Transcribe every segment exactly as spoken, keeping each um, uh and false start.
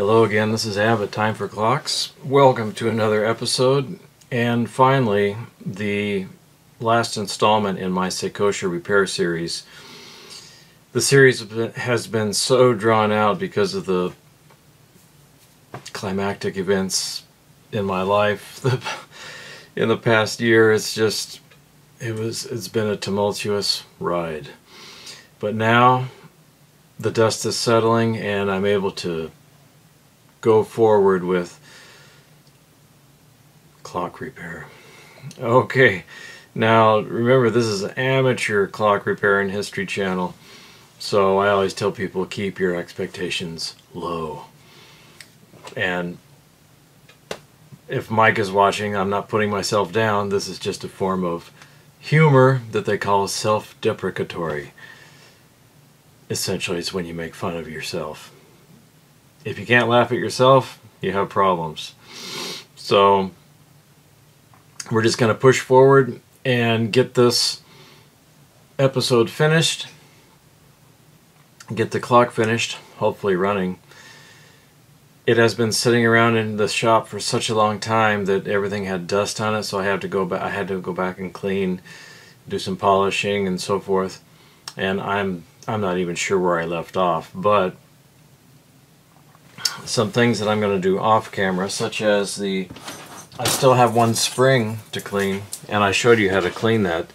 Hello again, this is Ab at Time for Clocks. Welcome to another episode, and finally the last installment in my Seikosha repair series. The series has been so drawn out because of the climactic events in my life in the past year. It's just, it was, it's been a tumultuous ride. But now the dust is settling and I'm able to go forward with clock repair. Okay, now remember, this is an amateur clock repair and history channel, so I always tell people keep your expectations low. And if Mike is watching, I'm not putting myself down. This is just a form of humor that they call self-deprecatory. Essentially, it's when you make fun of yourself. If you can't laugh at yourself, you have problems. So we're just going to push forward and get this episode finished, get the clock finished, hopefully running. It has been sitting around in the shop for such a long time that everything had dust on it, so I have to go back. I had to go back and clean, do some polishing and so forth. And I'm I'm not even sure where I left off, but some things that I'm going to do off camera, such as the, I still have one spring to clean, and I showed you how to clean that,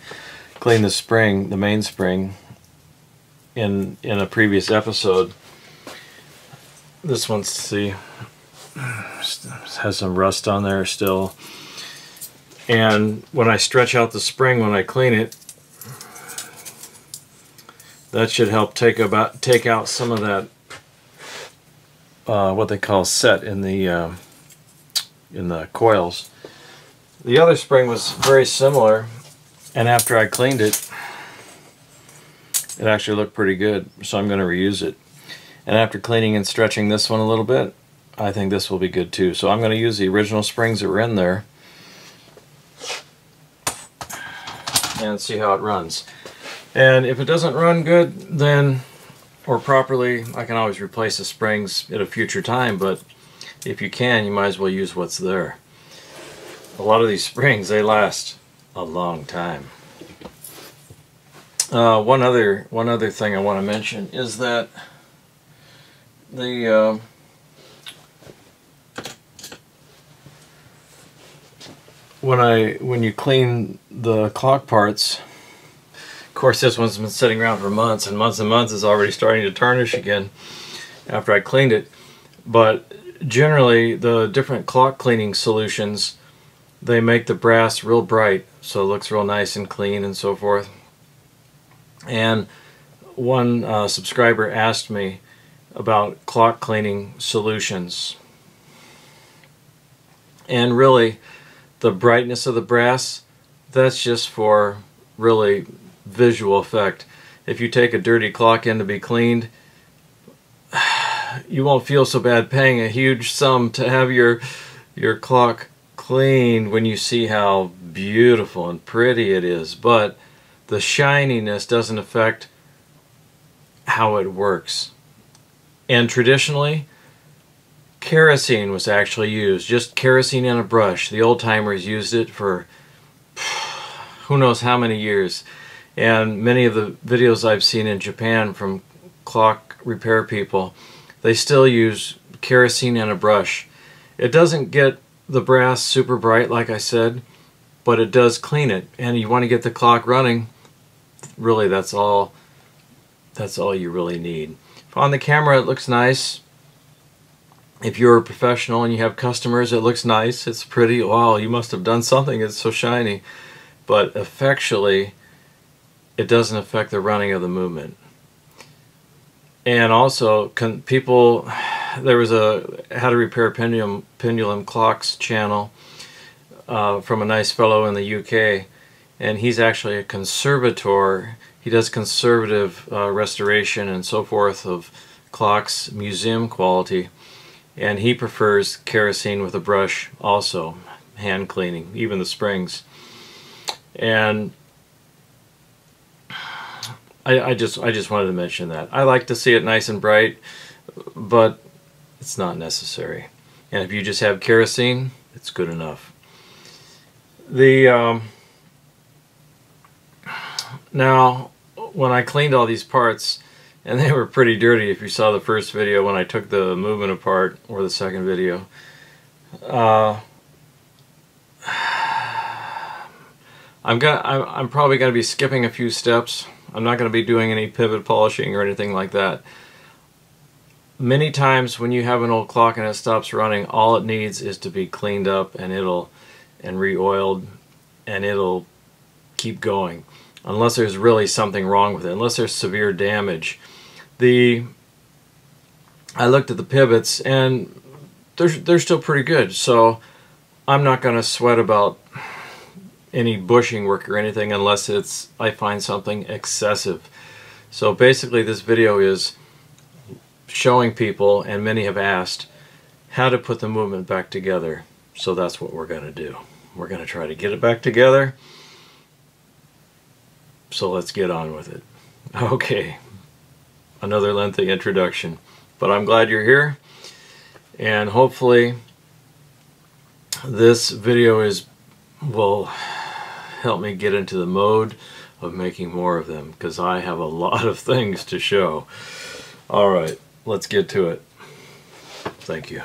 clean the spring, the main spring, in in a previous episode. This one's, see, has some rust on there still, and when I stretch out the spring, when I clean it, that should help take about take out some of that. Uh, what they call set in the uh, in the coils. The other spring was very similar, and after I cleaned it, it actually looked pretty good, so I'm going to reuse it. And after cleaning and stretching this one a little bit, I think this will be good too. So I'm going to use the original springs that were in there and see how it runs. And if it doesn't run good, then or properly, I can always replace the springs at a future time, but if you can, you might as well use what's there. A lot of these springs, they last a long time. Uh, one other one other thing I want to mention is that the uh, when I when you clean the clock parts. Of course, this one's been sitting around for months and months and months. It's already starting to tarnish again after I cleaned it. But generally, the different clock cleaning solutions, they make the brass real bright, so it looks real nice and clean and so forth. And one uh, subscriber asked me about clock cleaning solutions. And really, the brightness of the brass, that's just for really visual effect. If you take a dirty clock in to be cleaned, you won't feel so bad paying a huge sum to have your your clock cleaned when you see how beautiful and pretty it is. But the shininess doesn't affect how it works. And traditionally, kerosene was actually used, just kerosene and a brush. The old timers used it for who knows how many years. And many of the videos I've seen in Japan from clock repair people, they still use kerosene and a brush. It doesn't get the brass super bright, like I said, but it does clean it. And you want to get the clock running, really that's all, that's all you really need. On the camera it looks nice. If you're a professional and you have customers, it looks nice, it's pretty. Wow, you must have done something, it's so shiny. But effectually, it doesn't affect the running of the movement. And also, can people, there was a How to Repair Pendulum, Pendulum Clocks channel uh, from a nice fellow in the U K, and he's actually a conservator. He does conservative uh, restoration and so forth of clocks, museum quality, and he prefers kerosene with a brush also, hand cleaning, even the springs. And I, I just I just wanted to mention that. I like to see it nice and bright, but it's not necessary. And if you just have kerosene, it's good enough. The um, now, when I cleaned all these parts, and they were pretty dirty if you saw the first video when I took the movement apart, or the second video, uh, I'm gonna, I'm probably going to be skipping a few steps. I'm not going to be doing any pivot polishing or anything like that. Many times when you have an old clock and it stops running, all it needs is to be cleaned up and it'll and re-oiled, and it'll keep going, unless there's really something wrong with it, unless there's severe damage. The I looked at the pivots and they're, they're still pretty good, so I'm not going to sweat about any bushing work or anything unless it's I find something excessive. So basically this video is showing people, and many have asked, how to put the movement back together. So that's what we're going to do. We're going to try to get it back together. So let's get on with it. Okay, another lengthy introduction, but I'm glad you're here, and hopefully this video is will help me get into the mode of making more of them, because I have a lot of things to show. All right, let's get to it. Thank you.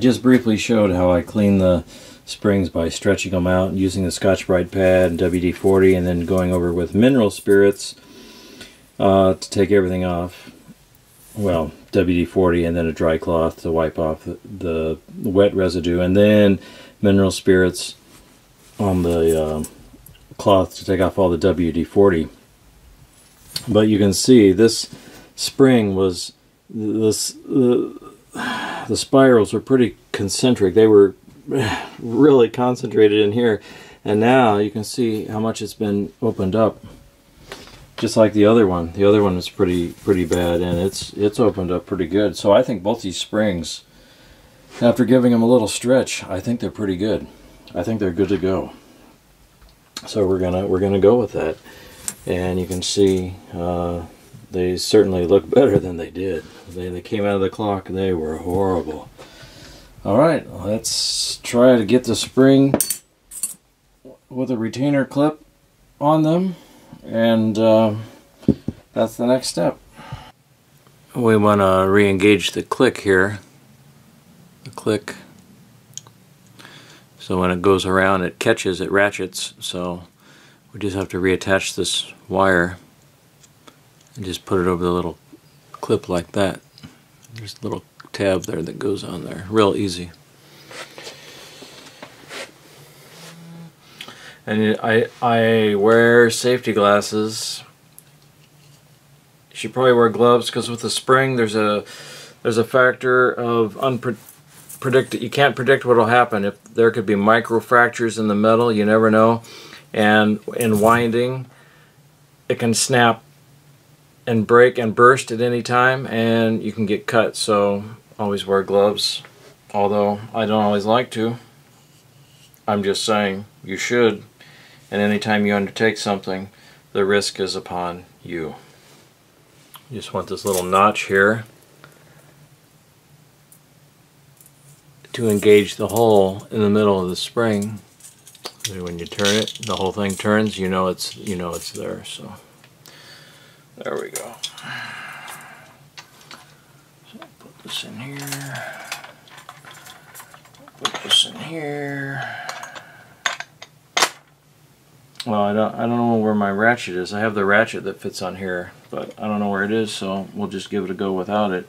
Just briefly showed how I clean the springs by stretching them out and using the Scotch-Brite pad and W D forty, and then going over with mineral spirits uh, to take everything off. Well, W D forty and then a dry cloth to wipe off the, the wet residue, and then mineral spirits on the uh, cloth to take off all the W D forty. But you can see this spring was this. Uh, The spirals were pretty concentric. They were really concentrated in here, and now you can see how much it's been opened up. Just like the other one. The other one was pretty pretty bad, and it's it's opened up pretty good. So I think both these springs, after giving them a little stretch, I think they're pretty good. I think they're good to go. So we're gonna we're gonna go with that, and you can see. Uh, They certainly look better than they did. They, they came out of the clock, they were horrible. All right, let's try to get the spring with a retainer clip on them, and uh, that's the next step. We want to re-engage the click here. The click. So when it goes around, it catches, it ratchets, so we just have to reattach this wire. And just put it over the little clip like that. There's a little tab there that goes on there. Real easy. And I, I wear safety glasses. You should probably wear gloves, because with the spring there's a there's a factor of unpredicted. You can't predict what'll happen. If there could be microfractures in the metal, you never know. And in winding, it can snap and break and burst at any time, and you can get cut. So always wear gloves, although I don't always like to. I'm just saying you should, and anytime you undertake something, the risk is upon you. You just want this little notch here to engage the hole in the middle of the spring. So when you turn it, the whole thing turns, you know it's you know it's there. So there we go. So put this in here. Put this in here. Well, I don't, I don't know where my ratchet is. I have the ratchet that fits on here, but I don't know where it is, so we'll just give it a go without it.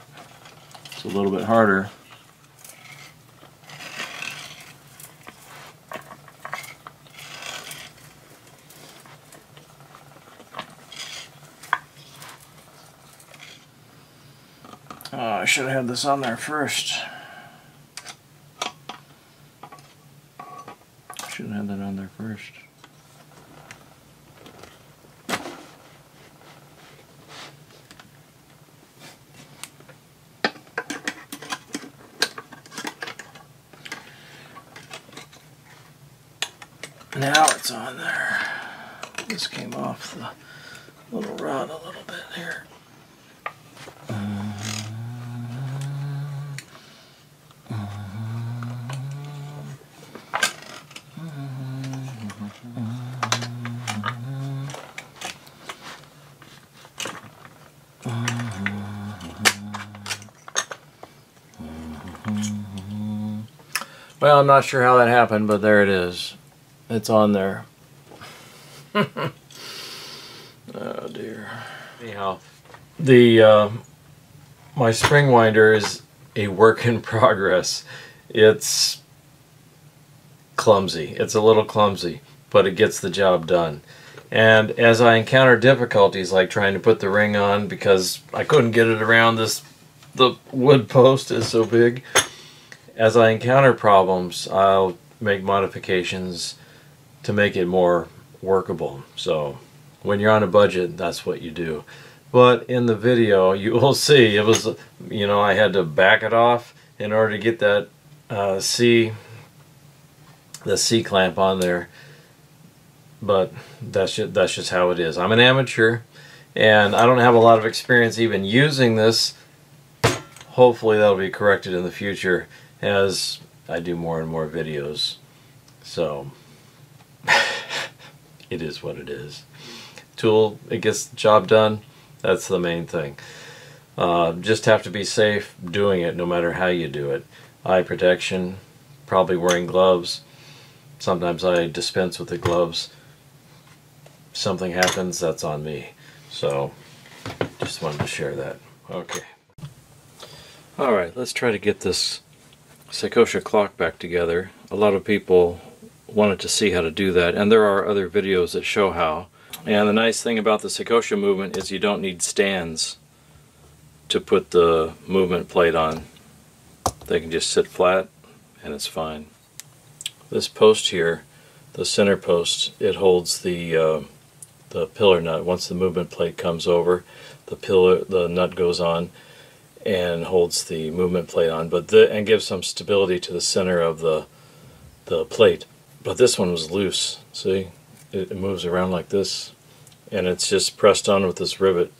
It's a little bit harder. Oh, I should have had this on there first. Should have had that on there first. Now it's on there. This came off the little rod a little bit here. Well, I'm not sure how that happened, but there it is. It's on there. Oh dear. Anyhow, the uh, my spring winder is a work in progress. It's clumsy. It's a little clumsy, but it gets the job done. And as I encounter difficulties like trying to put the ring on because I couldn't get it around this, the wood post is so big. As I encounter problems, I'll make modifications to make it more workable. So when you're on a budget, that's what you do. But in the video, you will see it was, you know, I had to back it off in order to get that uh, C, the C clamp on there. But that's just, that's just how it is. I'm an amateur, and I don't have a lot of experience even using this. Hopefully that'll be corrected in the future as I do more and more videos. So it is what it is. Tool, it gets the job done. That's the main thing. Uh, just have to be safe doing it no matter how you do it. Eye protection, probably wearing gloves. Sometimes I dispense with the gloves. Something happens, that's on me. So just wanted to share that. Okay. Alright, let's try to get this Seikosha clock back together. A lot of people wanted to see how to do that, and there are other videos that show how. And the nice thing about the Seikosha movement is you don't need stands to put the movement plate on. They can just sit flat and it's fine. This post here, the center post, it holds the uh, the pillar nut. Once the movement plate comes over, the pillar, the nut goes on and holds the movement plate on, but the, and gives some stability to the center of the the plate. But this one was loose, see? It moves around like this, and it's just pressed on with this rivet.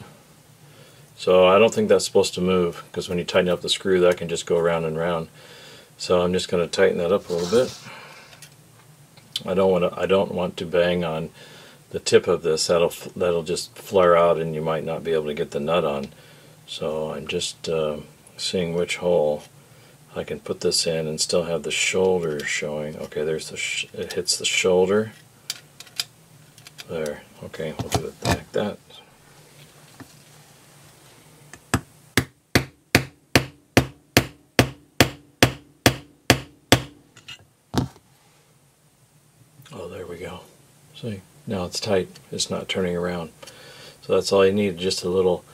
So I don't think that's supposed to move, because when you tighten up the screw, that can just go round and round. So I'm just going to tighten that up a little bit. I don't want to. I don't want to bang on the tip of this. That'll that'll just flare out, and you might not be able to get the nut on. So I'm just uh, seeing which hole I can put this in and still have the shoulder showing. Okay, there's the sh it hits the shoulder. There. Okay, we'll do it like that. Oh, there we go. See, now it's tight. It's not turning around. So that's all you need, just a little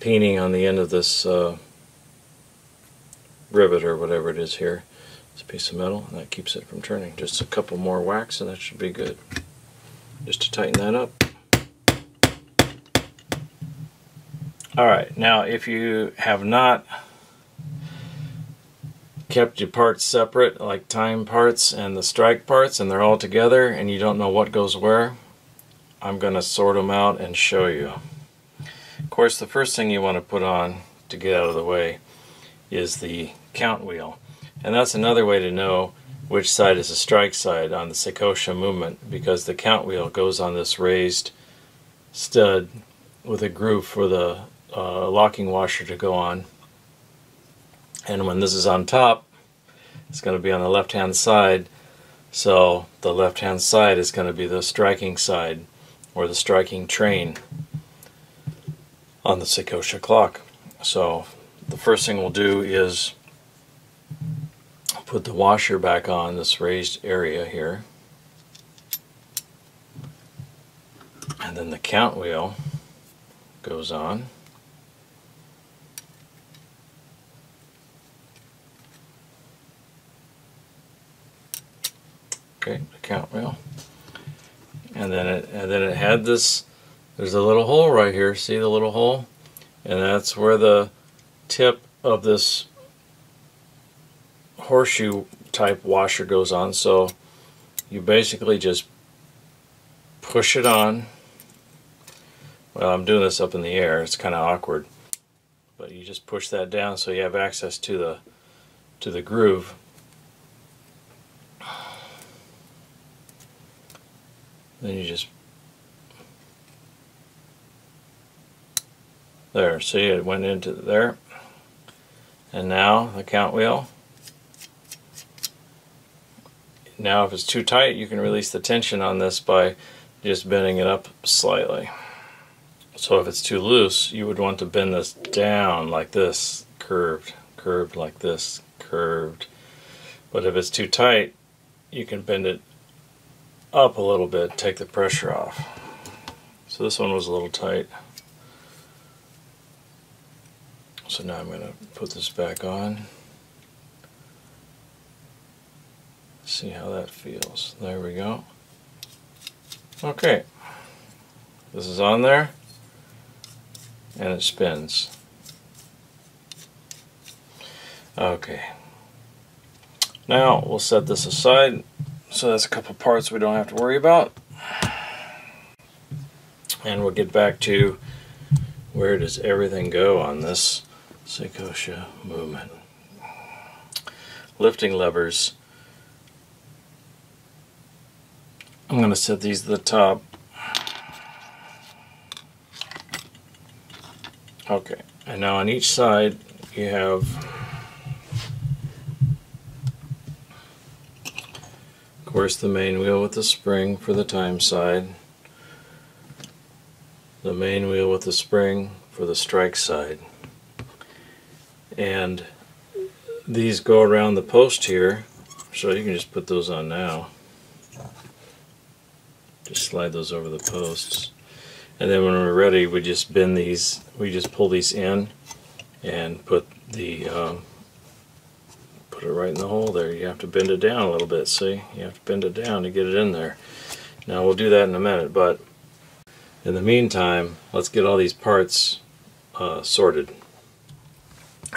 peening on the end of this uh, rivet or whatever it is here. It's a piece of metal, and that keeps it from turning. Just a couple more whacks and that should be good. Just to tighten that up. Alright, now if you have not kept your parts separate, like time parts and the strike parts, and they're all together and you don't know what goes where, I'm going to sort them out and show you. Of course, the first thing you want to put on to get out of the way is the count wheel, and that's another way to know which side is the strike side on the Seikosha movement, because the count wheel goes on this raised stud with a groove for the uh, locking washer to go on. And when this is on top, it's going to be on the left hand side, so the left hand side is going to be the striking side, or the striking train on the Seikosha clock. So the first thing we'll do is put the washer back on this raised area here, and then the count wheel goes on, okay, the count rail. And then it and then it had this, there's a little hole right here, see the little hole? And that's where the tip of this horseshoe type washer goes on. So you basically just push it on. Well, I'm doing this up in the air, it's kind of awkward, but you just push that down so you have access to the to the groove. Then you just there, see, it went into there. And now the count wheel. Now if it's too tight, you can release the tension on this by just bending it up slightly. So if it's too loose, you would want to bend this down like this, curved, curved like this, curved. But if it's too tight, you can bend it up a little bit, take the pressure off. So this one was a little tight. So now I'm going to put this back on. See how that feels. There we go. Okay. This is on there. And it spins. Okay. Now we'll set this aside. So that's a couple parts we don't have to worry about. And we'll get back to where does everything go on this Seikosha movement. Lifting levers. I'm going to set these to the top. Okay, and now on each side you have of course the main wheel with the spring for the time side, the main wheel with the spring for the strike side, and these go around the post here, so you can just put those on now, just slide those over the posts. And then when we're ready, we just bend these, we just pull these in and put the, um, put it right in the hole there. You have to bend it down a little bit, see? You have to bend it down to get it in there. Now we'll do that in a minute, but in the meantime, let's get all these parts uh, sorted.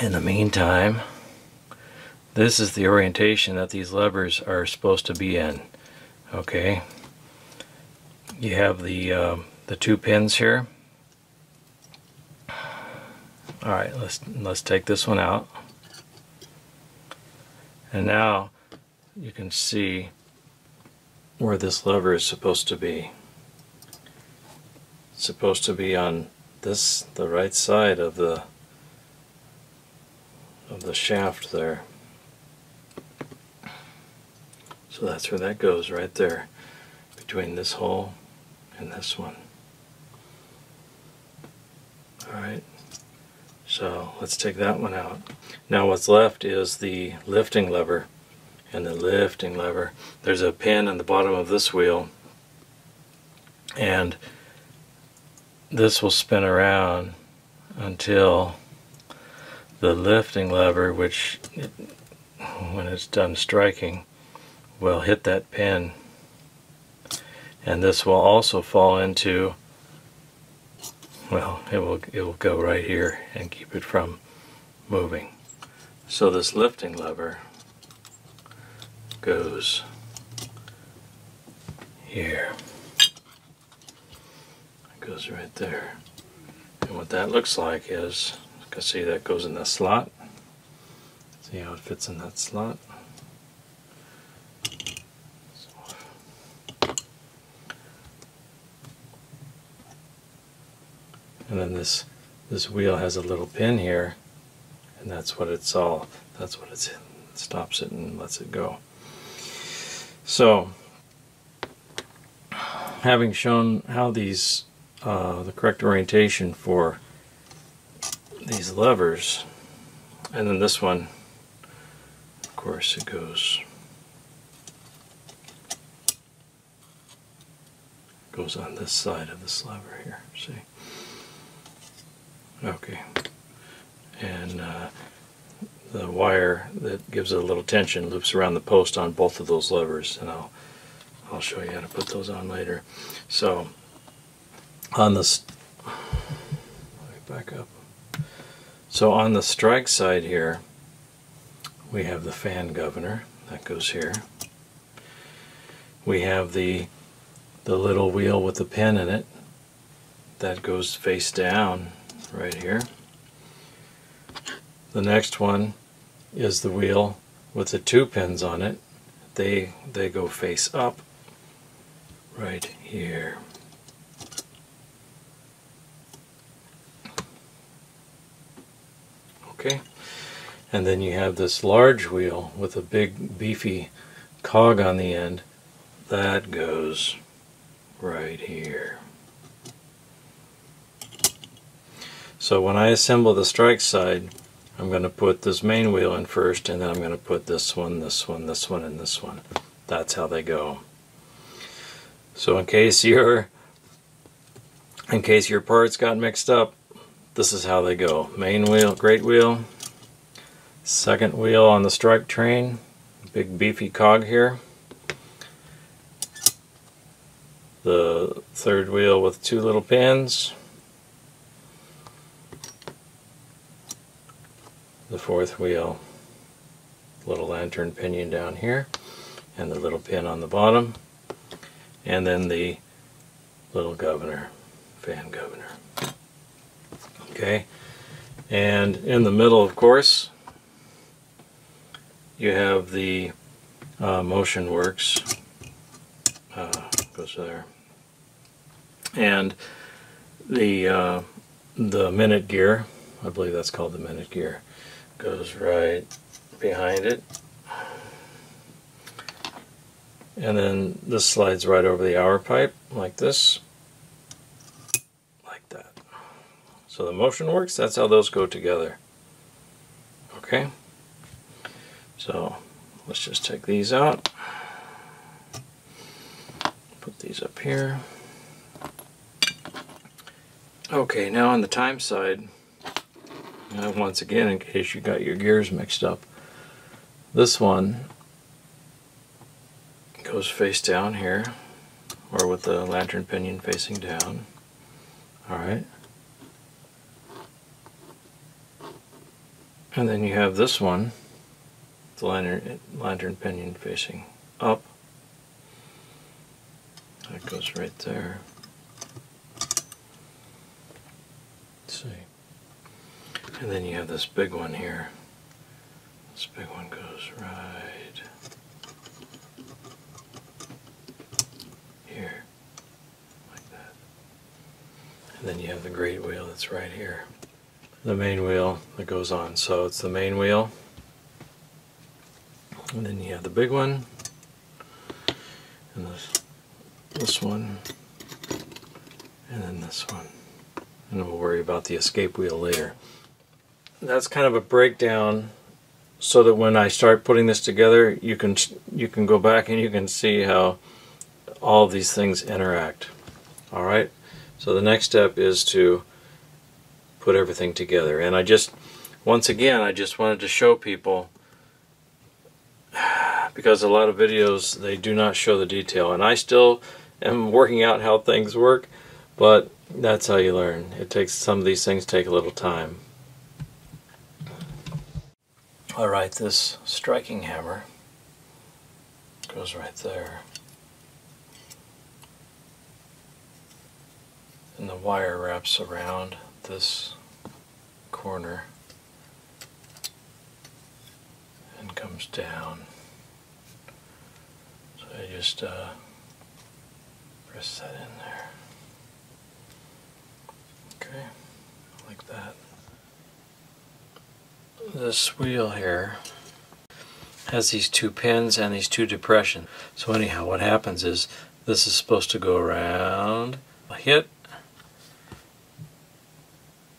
In the meantime, this is the orientation that these levers are supposed to be in, okay? You have the, um, the two pins here. All right, let's let's take this one out, and now you can see where this lever is supposed to be. It's supposed to be on this, the right side of the of the shaft there. So that's where that goes, right there, between this hole and this one. Alright, so let's take that one out. Now what's left is the lifting lever, and the lifting lever, there's a pin in the bottom of this wheel, and this will spin around until the lifting lever, which it, when it's done striking, will hit that pin, and this will also fall into, well, it will it will go right here and keep it from moving. So this lifting lever goes here. It goes right there. And what that looks like is, you can see that goes in that slot. See how it fits in that slot? And then this this wheel has a little pin here, and that's what it's all that's what it's in. It stops it and lets it go. So, having shown how these uh, the correct orientation for these levers, and then this one, of course, it goes goes on this side of this lever here. See. Okay, and uh, the wire that gives it a little tension loops around the post on both of those levers, and I'll I'll show you how to put those on later. So on this, back up. So on the strike side here, we have the fan governor that goes here. We have the the little wheel with the pin in it that goes face down right here. The next one is the wheel with the two pins on it. They they go face up right here. Okay, and then you have this large wheel with a big beefy cog on the end that goes right here. So when I assemble the strike side, I'm going to put this main wheel in first, and then I'm going to put this one, this one, this one, and this one. That's how they go. So in case your in case your parts got mixed up, this is how they go. Main wheel, great wheel, second wheel on the strike train, big beefy cog here, the third wheel with two little pins, the fourth wheel, little lantern pinion down here, and the little pin on the bottom, and then the little governor, fan governor. Okay, and in the middle, of course, you have the uh, Motion Works, uh, goes there, and the uh, the minute gear, I believe that's called the minute gear, goes right behind it, and then this slides right over the hour pipe like this. So the Motion Works, that's how those go together. Okay, so let's just take these out, put these up here. Okay, now on the time side, and once again, in case you got your gears mixed up, this one goes face down here, or with the lantern pinion facing down. All right. And then you have this one, the lantern, lantern pinion facing up. That goes right there. Let's see. And then you have this big one here. This big one goes right here, like that. And then you have the great wheel that's right here. The main wheel that goes on. So it's the main wheel, and then you have the big one, and this, this one, and then this one. And we'll worry about the escape wheel later. That's kind of a breakdown so that when I start putting this together, you can you can go back and you can see how all of these things interact. All right. So the next step is to put everything together, and I just once again I just wanted to show people, because a lot of videos they do not show the detail, and I still am working out how things work, but that's how you learn. It takes, some of these things take a little time. Alright, this striking hammer goes right there, and the wire wraps around this corner and comes down. So I just uh, press that in there. Okay, like that. This wheel here has these two pins and these two depressions. So anyhow, what happens is this is supposed to go around, hit,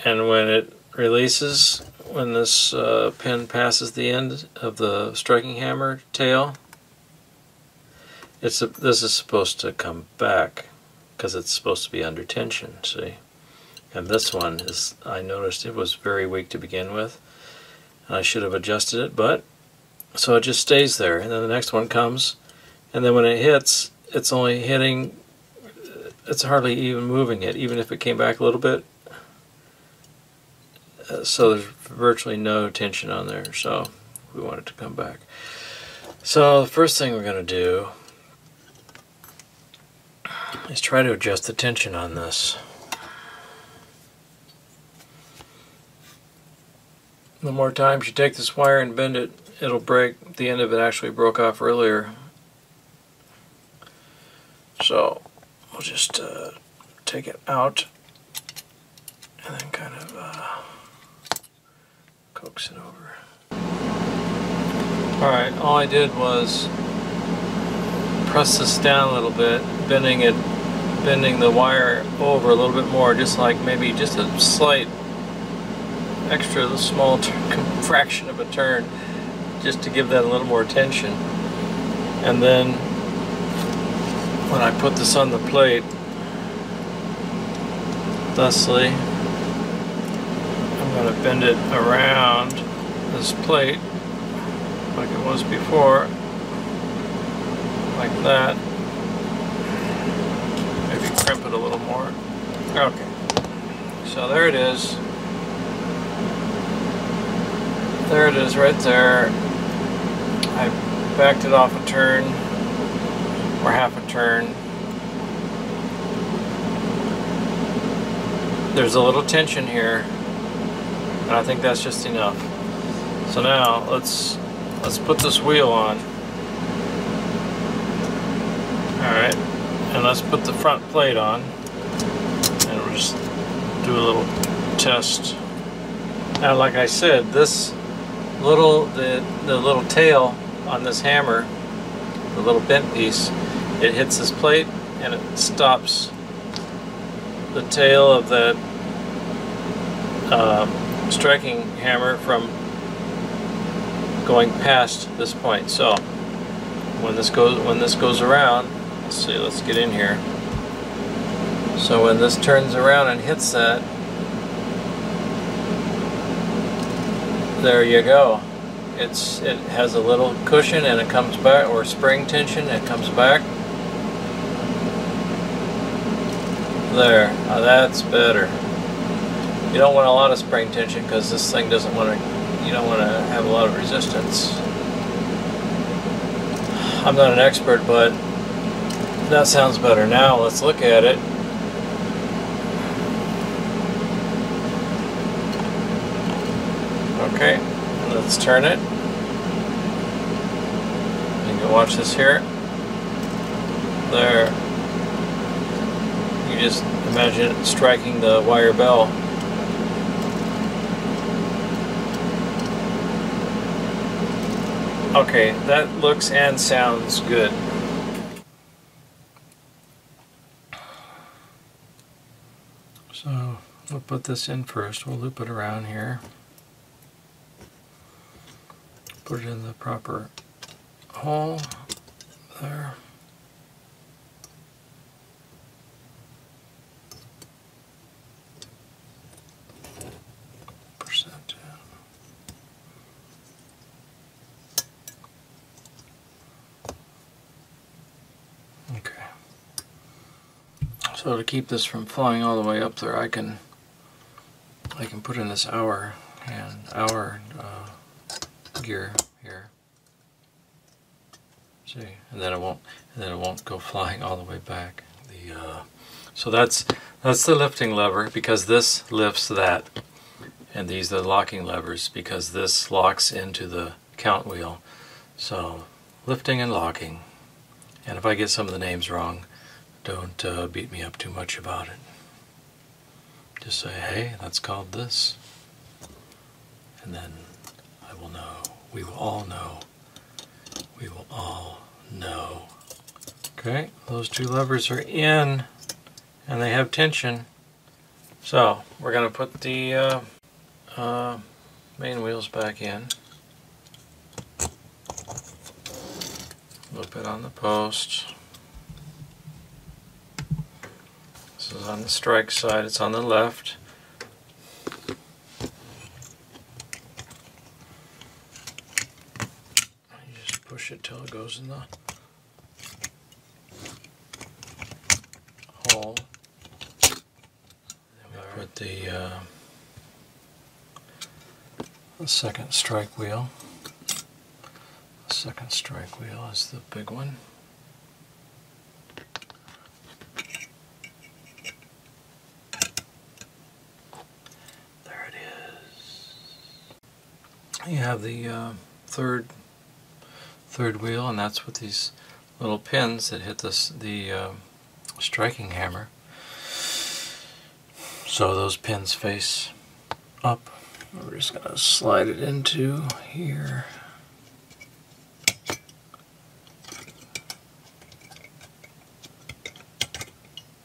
and when it releases, when this uh, pin passes the end of the striking hammer tail, it's a, this is supposed to come back because it's supposed to be under tension, see? And this one is, I noticed it was very weak to begin with. I should have adjusted it, but so it just stays there, and then the next one comes, and then when it hits, it's only hitting, it's hardly even moving it, even if it came back a little bit. Uh, so there's virtually no tension on there, so we want it to come back. So the first thing we're going to do is try to adjust the tension on this. The more times you take this wire and bend it, it'll break. The end of it actually broke off earlier. So we'll just uh, take it out and then kind of uh, coax it over. Alright, all I did was press this down a little bit, bending it, bending the wire over a little bit more, just like maybe just a slight extra small fraction of a turn, just to give that a little more tension. And then when I put this on the plate, thusly, I'm going to bend it around this plate like it was before, like that. Maybe crimp it a little more. Okay, so there it is. There it is right there. I backed it off a turn, or half a turn. There's a little tension here, and I think that's just enough. So now let's let's put this wheel on. Alright, and let's put the front plate on, and we'll just do a little test. Now, like I said, this little the the little tail on this hammer, the little bent piece, it hits this plate and it stops the tail of that uh, striking hammer from going past this point. So when this goes when this goes around, let's see, let's get in here. So when this turns around and hits that, there you go. It's it has a little cushion and it comes back, or spring tension, it comes back. There, now that's better. You don't want a lot of spring tension because this thing doesn't want to. You don't want to have a lot of resistance. I'm not an expert, but that sounds better. Now let's look at it. Okay, let's turn it. You can watch this here. There. You just imagine it striking the wire bell. Okay, that looks and sounds good. So we'll put this in first. We'll loop it around here. Put it in the proper hole there. Push that down. Okay. So to keep this from flying all the way up there, I can I can put in this hour and hour. Uh, gear here, see, and then it won't, and then it won't go flying all the way back. The uh, so that's that's the lifting lever, because this lifts that, and these are the locking levers because this locks into the count wheel. So lifting and locking. And if I get some of the names wrong, don't uh, beat me up too much about it. Just say, hey, that's called this, and then I will know. We will all know. We will all know. Okay, those two levers are in and they have tension. So we're going to put the uh, uh, main wheels back in. Loop it on the post. This is on the strike side, it's on the left. Push it till it goes in the full. Then we put the, uh, the second strike wheel. The second strike wheel is the big one. There it is. You have the uh, third third wheel, and that's with these little pins that hit this, the uh, striking hammer. So those pins face up. We're just going to slide it into here.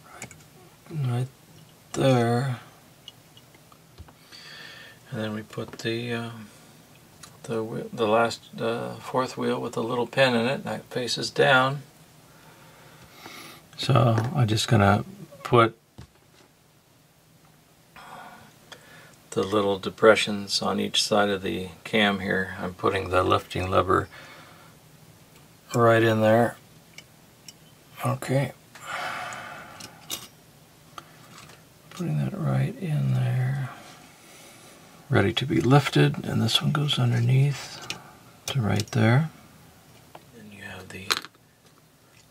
Right, right there. And then we put the uh, The, the last uh, fourth wheel with a little pin in it that faces down. So I'm just gonna put the little depressions on each side of the cam here. I'm putting the lifting lever right in there. Okay, putting that right in there, ready to be lifted, and this one goes underneath to right there. And you have the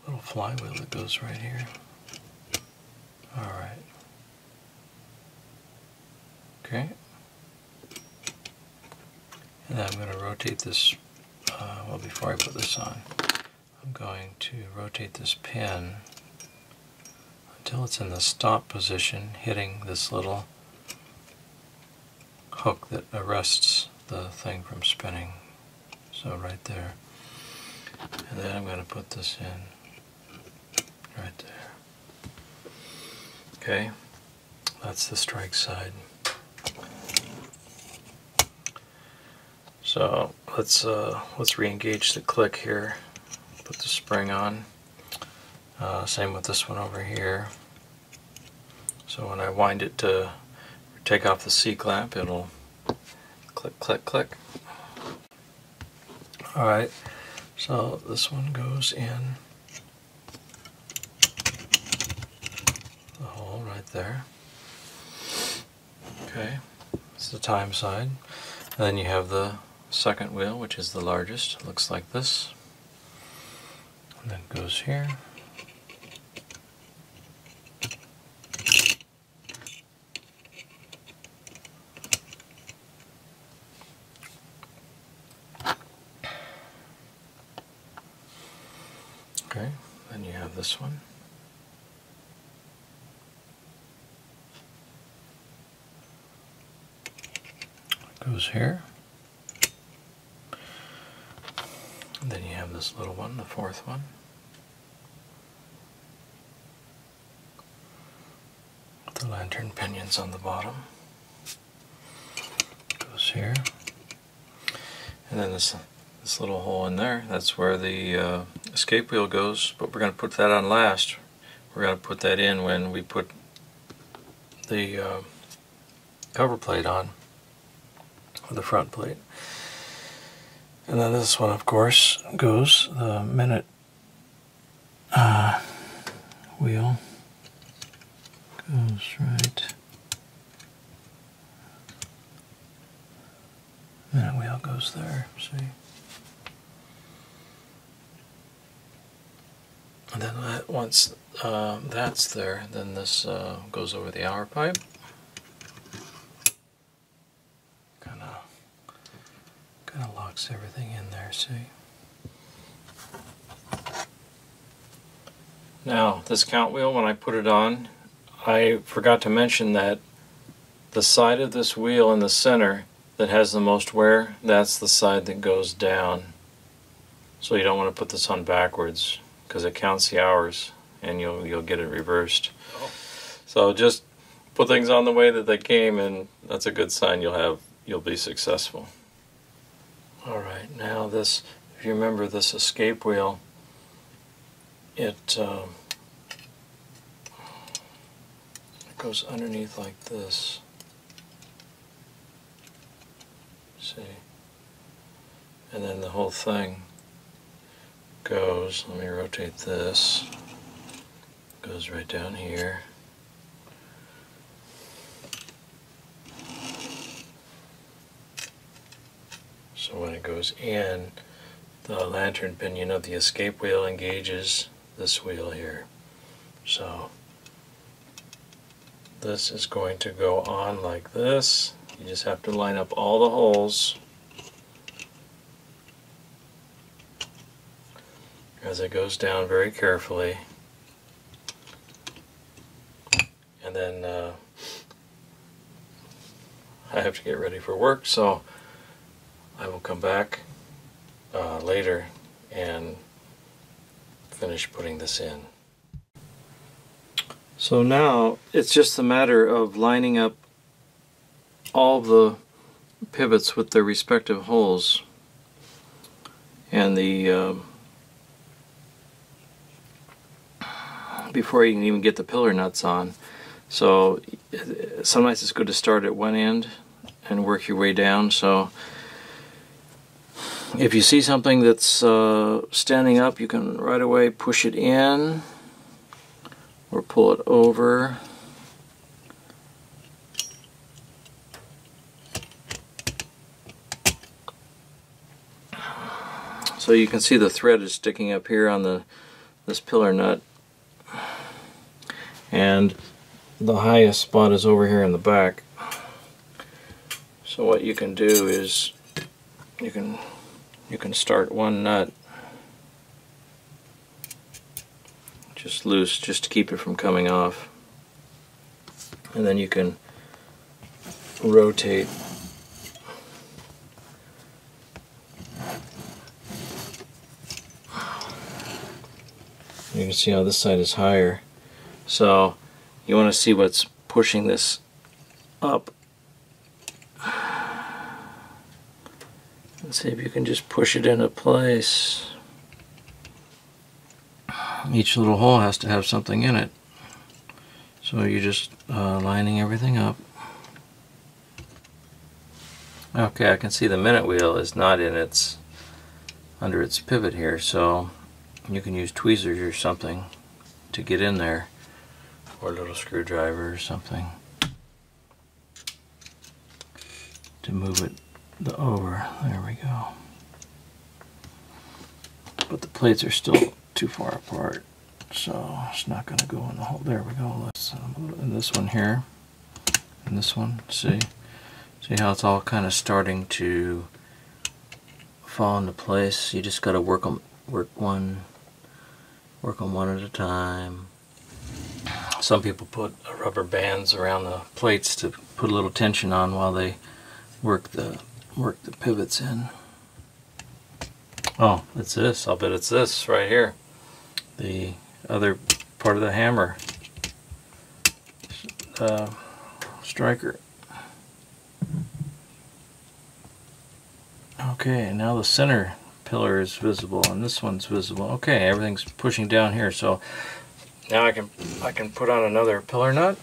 little flywheel that goes right here. Alright. Okay. And I'm going to rotate this, uh, well, before I put this on, I'm going to rotate this pin until it's in the stop position, hitting this little hook that arrests the thing from spinning. So right there. And then I'm going to put this in right there. Okay, that's the strike side. So let's uh, let's re-engage the click here. Put the spring on. Uh, same with this one over here. So when I wind it to take off the C-clamp, it'll click, click, click. Alright, so this one goes in the hole right there. Okay, it's the time side. And then you have the second wheel, which is the largest. It looks like this. And then it goes here. Okay, then you have this one. It goes here. And then you have this little one, the fourth one. With the lantern pinions on the bottom. It goes here. And then this This little hole in there, that's where the uh, escape wheel goes, but we're going to put that on last. We're going to put that in when we put the uh, cover plate on, or the front plate. And then this one, of course, goes the minute uh, wheel goes right. Minute wheel goes there, see? And then that, once uh, that's there, then this uh, goes over the hour pipe. Kind of, kind of locks everything in there. See. Now this count wheel, when I put it on, I forgot to mention that the side of this wheel in the center that has the most wear, that's the side that goes down. So you don't want to put this on backwards, because it counts the hours, and you'll you'll get it reversed. Oh. So just put things on the way that they came, and that's a good sign you'll have you'll be successful. All right, now this, if you remember this escape wheel, it um, it goes underneath like this. See, and then the whole thing goes, let me rotate this, goes right down here. So when it goes in, the lantern pinion of the escape wheel engages this wheel here. So this is going to go on like this. You just have to line up all the holes as it goes down very carefully. And then uh, I have to get ready for work, so I will come back uh, later and finish putting this in. So now it's just a matter of lining up all the pivots with their respective holes, and the um, before you can even get the pillar nuts on. So sometimes it's good to start at one end and work your way down. So if you see something that's uh, standing up, you can right away push it in or pull it over. So you can see the thread is sticking up here on the this pillar nut, and the highest spot is over here in the back. So what you can do is you can you can start one nut just loose, just to keep it from coming off, and then you can rotate . You can see how this side is higher, so you want to see what's pushing this up. Let's see if you can just push it into place. Each little hole has to have something in it. So you're just uh, lining everything up. Okay, I can see the minute wheel is not in its under its pivot here, so you can use tweezers or something to get in there, or a little screwdriver or something to move it the over. There we go. But the plates are still too far apart, so it's not going to go in the hole. There we go. Let's move in this one here, and this one. See, see how it's all kind of starting to fall into place. You just got to work on work one, work on one at a time. Some people put rubber bands around the plates to put a little tension on while they work the work the pivots in. Oh, it's this. I'll bet it's this right here. The other part of the hammer uh, striker. Okay, now the center pillar is visible, and this one's visible. Okay, everything's pushing down here, so now I can I can put on another pillar nut.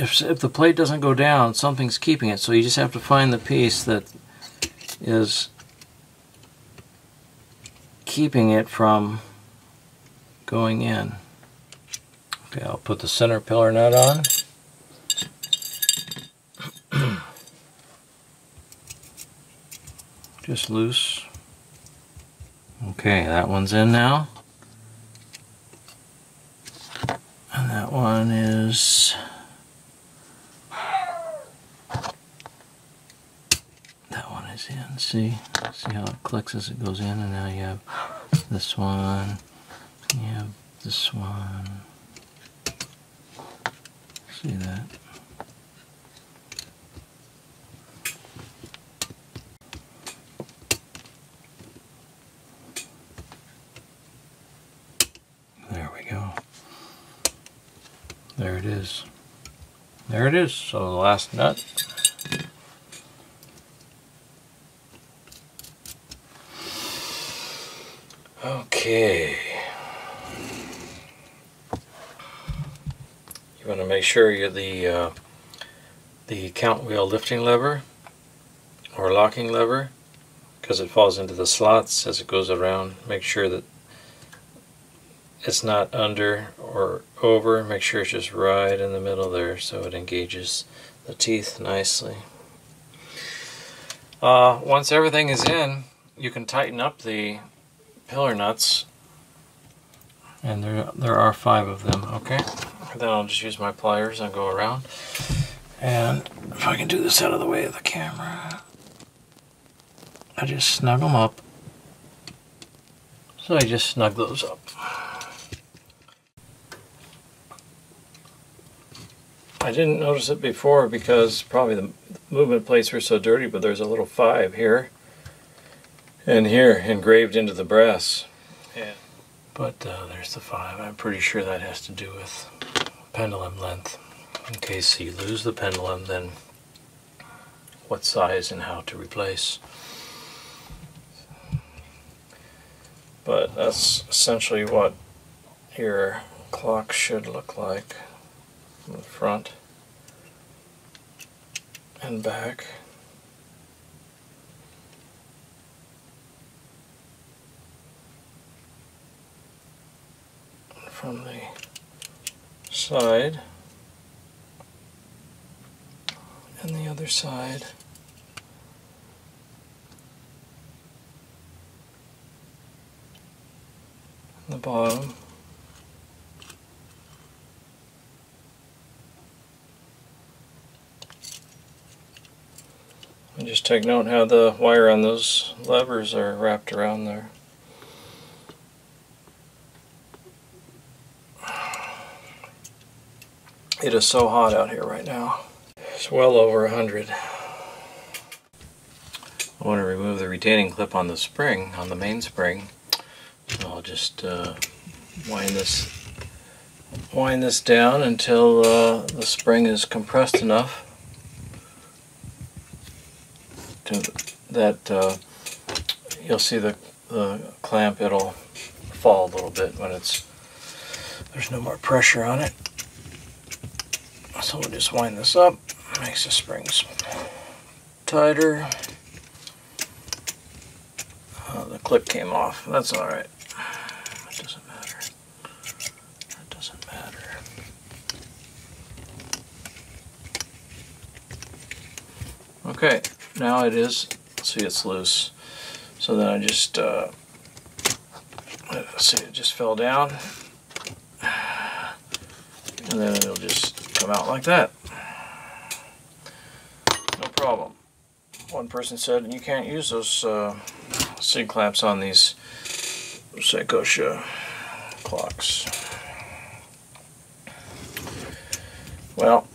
If, if the plate doesn't go down, something's keeping it, so you just have to find the piece that is keeping it from going in. Okay, I'll put the center pillar nut on. Just loose. Okay, that one's in now. And that one is... that one is in. See? See how it clicks as it goes in? And now you have this one. You have this one. See that? There it is. There it is. So the last nut. Okay. You want to make sure you're the uh, the count wheel lifting lever or locking lever because it falls into the slots as it goes around. Make sure that it's not under or over. Make sure it's just right in the middle there so it engages the teeth nicely. Uh, once everything is in, you can tighten up the pillar nuts, and there, there are five of them, okay? Then I'll just use my pliers and go around. And if I can do this out of the way of the camera, I just snug them up. So I just snug those up. I didn't notice it before because probably the movement plates were so dirty, but there's a little five here and here engraved into the brass. Yeah. But uh, there's the five. I'm pretty sure that has to do with pendulum length. In case you lose the pendulum, then what size and how to replace. But that's essentially what your clock should look like from the front and back. From the side and the other side. The bottom. And just take note how the wire on those levers are wrapped around there. It is so hot out here right now. It's well over a hundred. I want to remove the retaining clip on the spring, on the main spring. So I'll just uh, wind this wind this down until uh, the spring is compressed enough to that uh, you'll see the, the clamp, it'll fall a little bit when it's there's no more pressure on it. So we'll just wind this up, makes the springs tighter. Uh, the clip came off, that's alright. It doesn't matter. It doesn't matter. Okay, now it is, see it's loose. So then I just, uh, see it just fell down. And then it'll just come out like that. No problem. One person said, you can't use those uh, C-clamps on these Seikosha clocks. Well,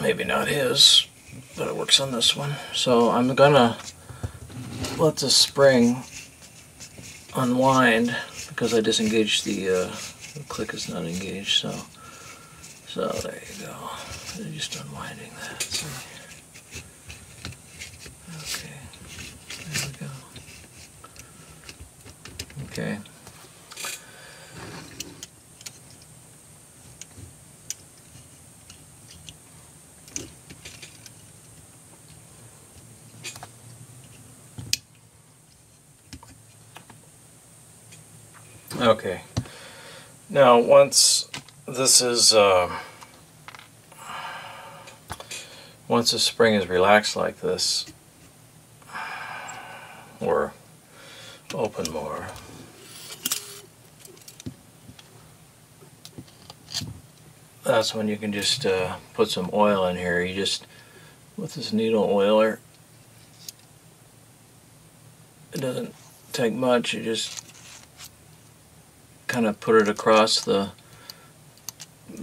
maybe not his, but it works on this one. So I'm gonna let the spring unwind because I disengaged the, uh, the click is not engaged, so so there you go. I'm just unwinding that. So. Okay. There we go. Okay. Okay. Now, once this is uh, once the spring is relaxed like this, or open more, that's when you can just uh, put some oil in here. You just, with this needle oiler, it doesn't take much. You just kind of put it across the,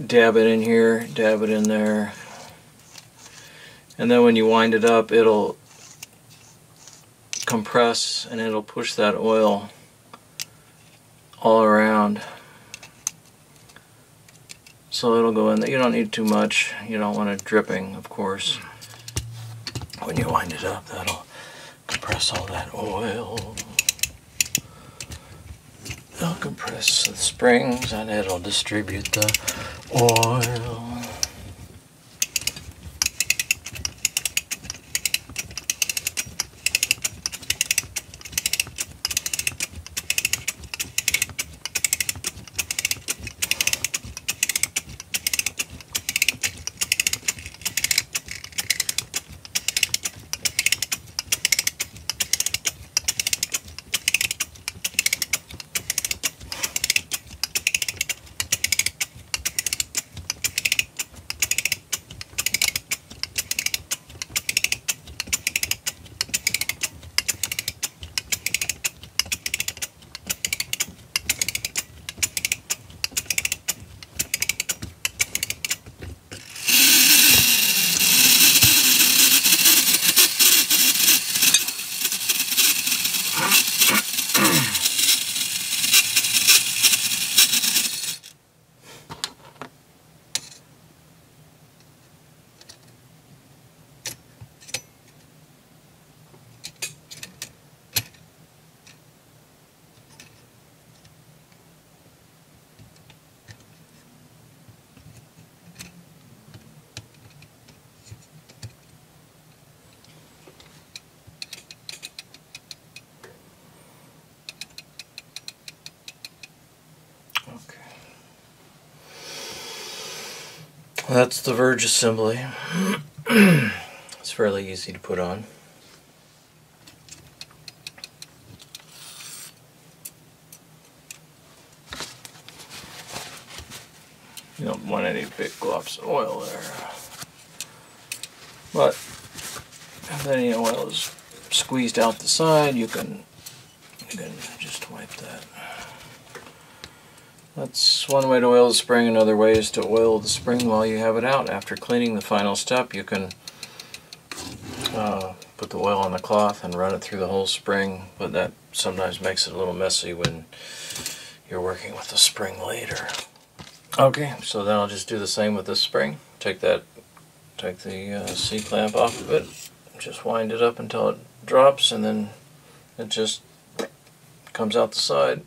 dab it in here, dab it in there, and then when you wind it up, it'll compress and it'll push that oil all around. So it'll go in there. You don't need too much. You don't want it dripping, of course. When you wind it up, that'll compress all that oil. It'll compress the springs and it'll distribute the oil. That's the verge assembly. It's fairly easy to put on. You don't want any big glops of oil there. But if any oil is squeezed out the side, you can, you can just wipe that. That's one way to oil the spring. Another way is to oil the spring while you have it out. After cleaning the final step, you can uh, put the oil on the cloth and run it through the whole spring, but that sometimes makes it a little messy when you're working with the spring later. Okay, so then I'll just do the same with this spring. Take that, take the uh, C-clamp off of it, just wind it up until it drops, and then it just comes out the side.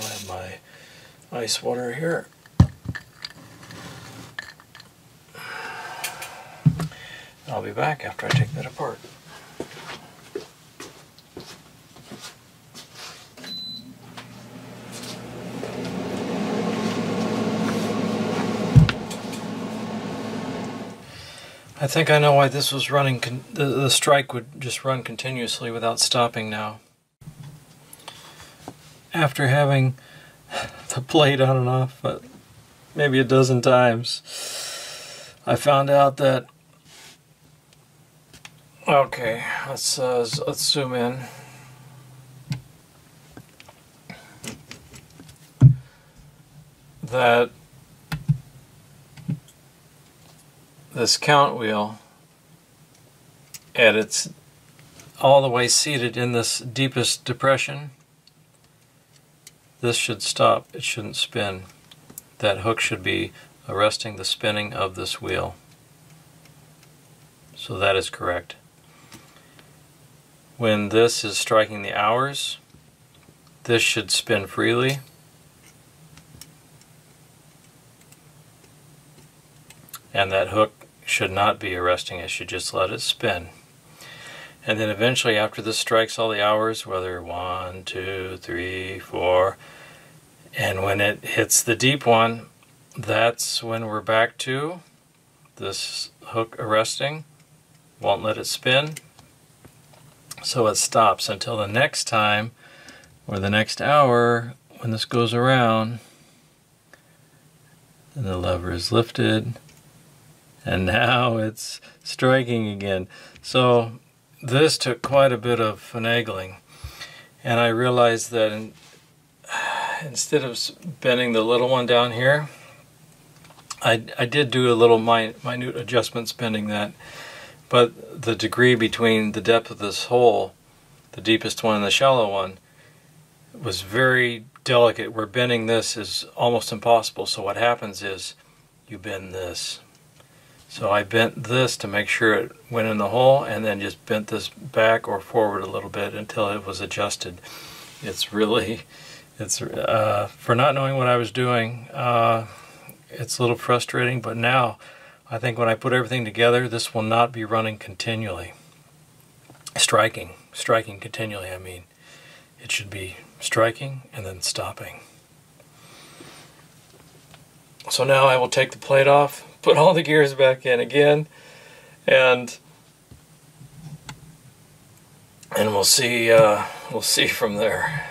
I'll have my ice water here. I'll be back after I take that apart. I think I know why this was running. Con the, the strike would just run continuously without stopping now. After having the blade on and off, but maybe a dozen times, I found out that. Okay, let's uh, let's zoom in. That this count wheel at its all the way seated in this deepest depression. This should stop. It shouldn't spin. That hook should be arresting the spinning of this wheel. So that is correct. When this is striking the hours, this should spin freely. And that hook should not be arresting, it should just let it spin. And then eventually after this strikes all the hours, whether one, two, three, four, and when it hits the deep one, that's when we're back to this hook arresting, won't let it spin. So it stops until the next time, or the next hour, when this goes around, and the lever is lifted, and now it's striking again. So this took quite a bit of finagling, and I realized that in, instead of bending the little one down here, I, I did do a little minute adjustments bending that. But the degree between the depth of this hole, the deepest one and the shallow one, was very delicate. Where bending this is almost impossible. So what happens is you bend this. So I bent this to make sure it went in the hole, and then just bent this back or forward a little bit until it was adjusted. It's really, it's uh, for not knowing what I was doing, uh, it's a little frustrating, but now I think when I put everything together, this will not be running continually. Striking, striking continually, I mean. It should be striking and then stopping. So now I will take the plate off, put all the gears back in again, and and we'll see, uh, we'll see from there.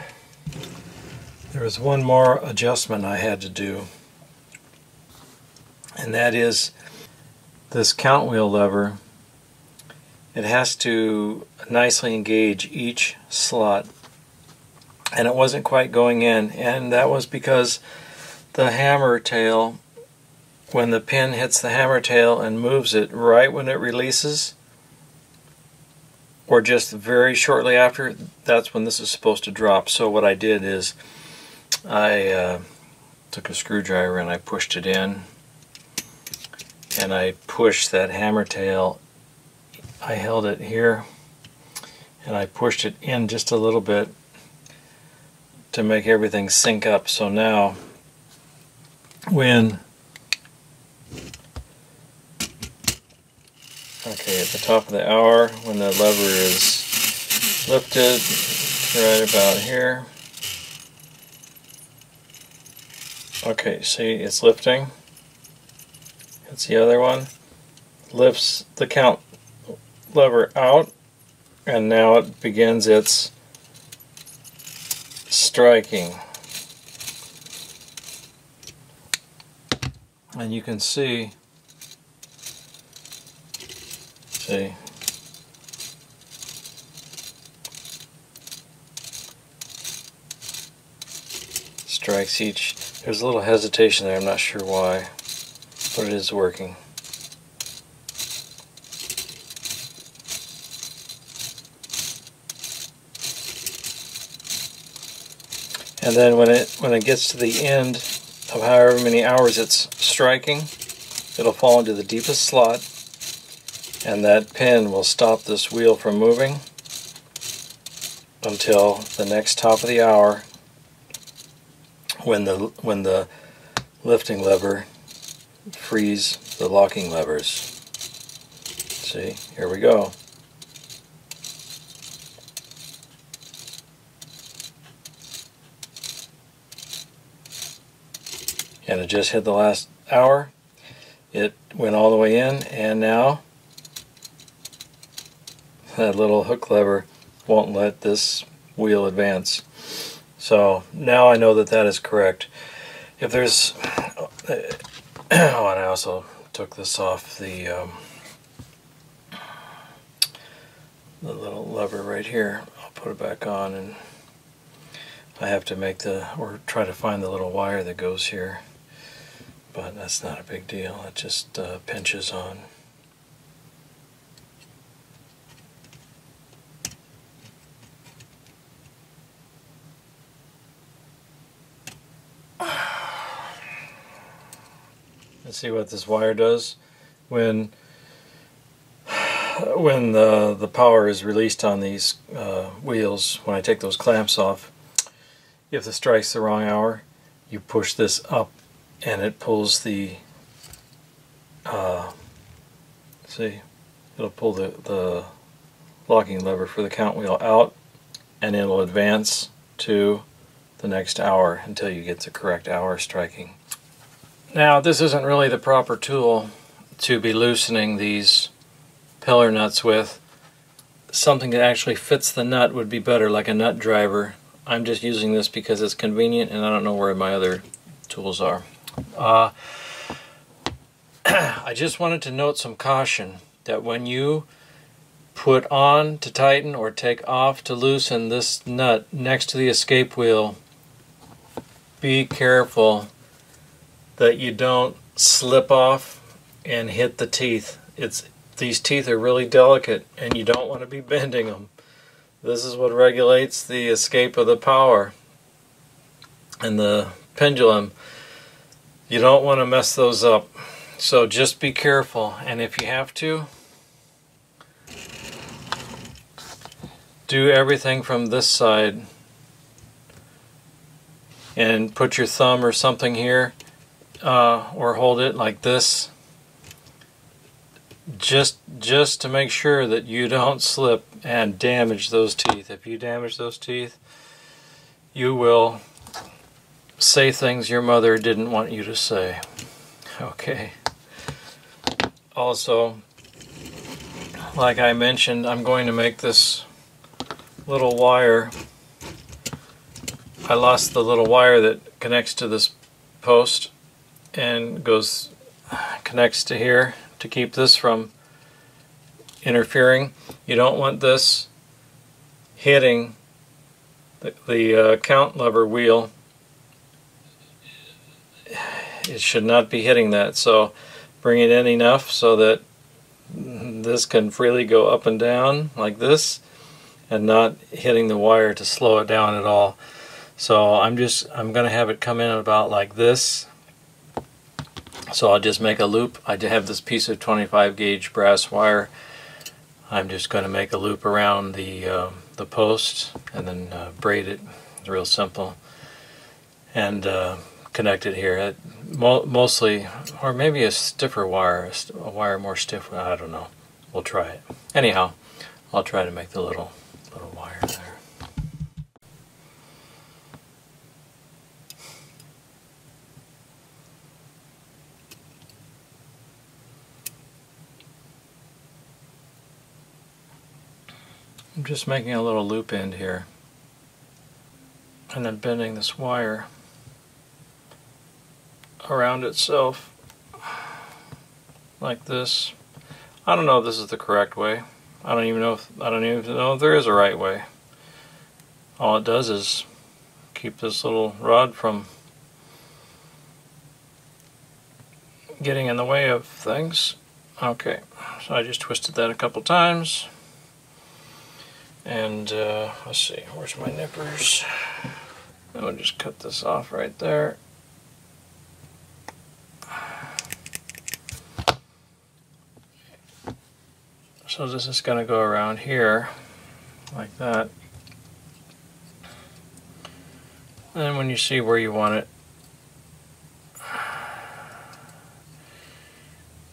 There is one more adjustment I had to do, and that is this count wheel lever. It has to nicely engage each slot, and it wasn't quite going in, and that was because the hammer tail, when the pin hits the hammer tail and moves it right when it releases, or just very shortly after, that's when this is supposed to drop. So what I did is I uh, took a screwdriver and I pushed it in, and I pushed that hammer tail. I held it here and I pushed it in just a little bit to make everything sync up. So now when Okay, at the top of the hour, when the lever is lifted, right about here. Okay, see, it's lifting. It's the other one. Lifts the count lever out, and now it begins its striking. And you can see, see, strikes each. There's a little hesitation there, I'm not sure why, but it is working. And then when it when it gets to the end of however many hours it's striking, it'll fall into the deepest slot, and that pin will stop this wheel from moving until the next top of the hour, when the when the lifting lever frees the locking levers. See, here we go. And it just hit the last hour. It went all the way in, and now that little hook lever won't let this wheel advance. So now I know that that is correct. If there's, oh, and I also took this off the um, the little lever right here. I'll put it back on, and I have to make the, or try to find the little wire that goes here. But that's not a big deal, it just uh, pinches on. Let's see what this wire does when when the, the power is released on these uh, wheels, when I take those clamps off. If the strike's the wrong hour, you push this up, and it pulls the, uh, see, it'll pull the, the locking lever for the count wheel out, and it'll advance to the next hour until you get the correct hour striking. Now, this isn't really the proper tool to be loosening these pillar nuts with. Something that actually fits the nut would be better, like a nut driver. I'm just using this because it's convenient, and I don't know where my other tools are. Uh, I just wanted to note some caution that when you put on to tighten or take off to loosen this nut next to the escape wheel, be careful that you don't slip off and hit the teeth. It's, these teeth are really delicate, and you don't want to be bending them. This is what regulates the escape of the power and the pendulum. You don't want to mess those up, so just be careful. And if you have to, do everything from this side and put your thumb or something here, uh, or hold it like this, just just to make sure that you don't slip and damage those teeth. If you damage those teeth, you will say things your mother didn't want you to say. Okay. Also, like I mentioned, I'm going to make this little wire. I lost the little wire that connects to this post and goes, connects to here to keep this from interfering. You don't want this hitting the, the uh, count lever wheel. It should not be hitting that, so bring it in enough so that this can freely go up and down like this, and not hitting the wire to slow it down at all. So I'm just I'm gonna have it come in about like this. So I'll just make a loop. I have this piece of twenty-five gauge brass wire. I'm just going to make a loop around the uh, the post, and then uh, braid it. It's real simple. And uh, connected here, it mo mostly, or maybe a stiffer wire, a wire more stiff, I don't know. we'll try it. Anyhow, I'll try to make the little little wire there. I'm just making a little loop end here, and then bending this wire around itself like this. I don't know if this is the correct way. I don't even know if I don't even know if there is a right way. All it does is keep this little rod from getting in the way of things. Okay, so I just twisted that a couple times, and uh, let's see, where's my nippers? I'm gonna just cut this off right there. So this is going to go around here like that, and when you see where you want it,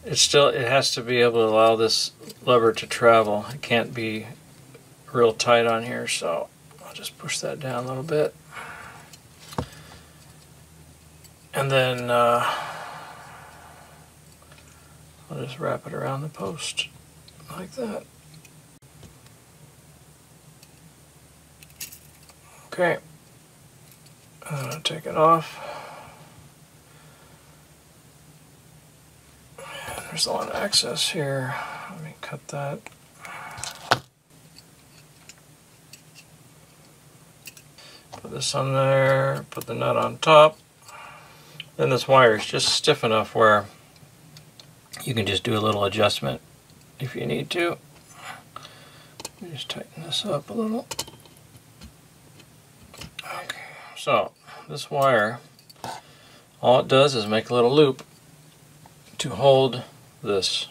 it still it has to be able to allow this lever to travel. It can't be real tight on here, so I'll just push that down a little bit, and then uh, I'll just wrap it around the post. Like that. Okay. I'm going to take it off. And there's a lot of excess here. Let me cut that. Put this on there. Put the nut on top. Then this wire is just stiff enough where you can just do a little adjustment if you need to. Just tighten this up a little. Okay, so this wire, all it does is make a little loop to hold this,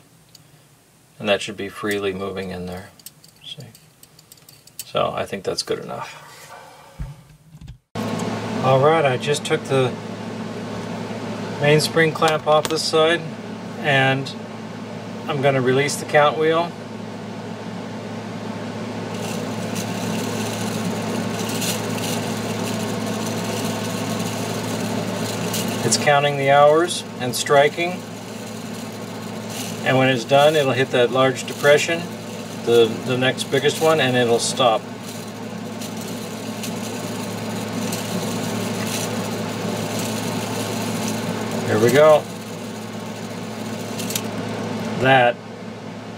and that should be freely moving in there. See? So I think that's good enough. Alright, I just took the mainspring clamp off this side, and I'm going to release the count wheel. It's counting the hours and striking, and when it's done, it'll hit that large depression, the, the next biggest one, and it'll stop. Here we go. That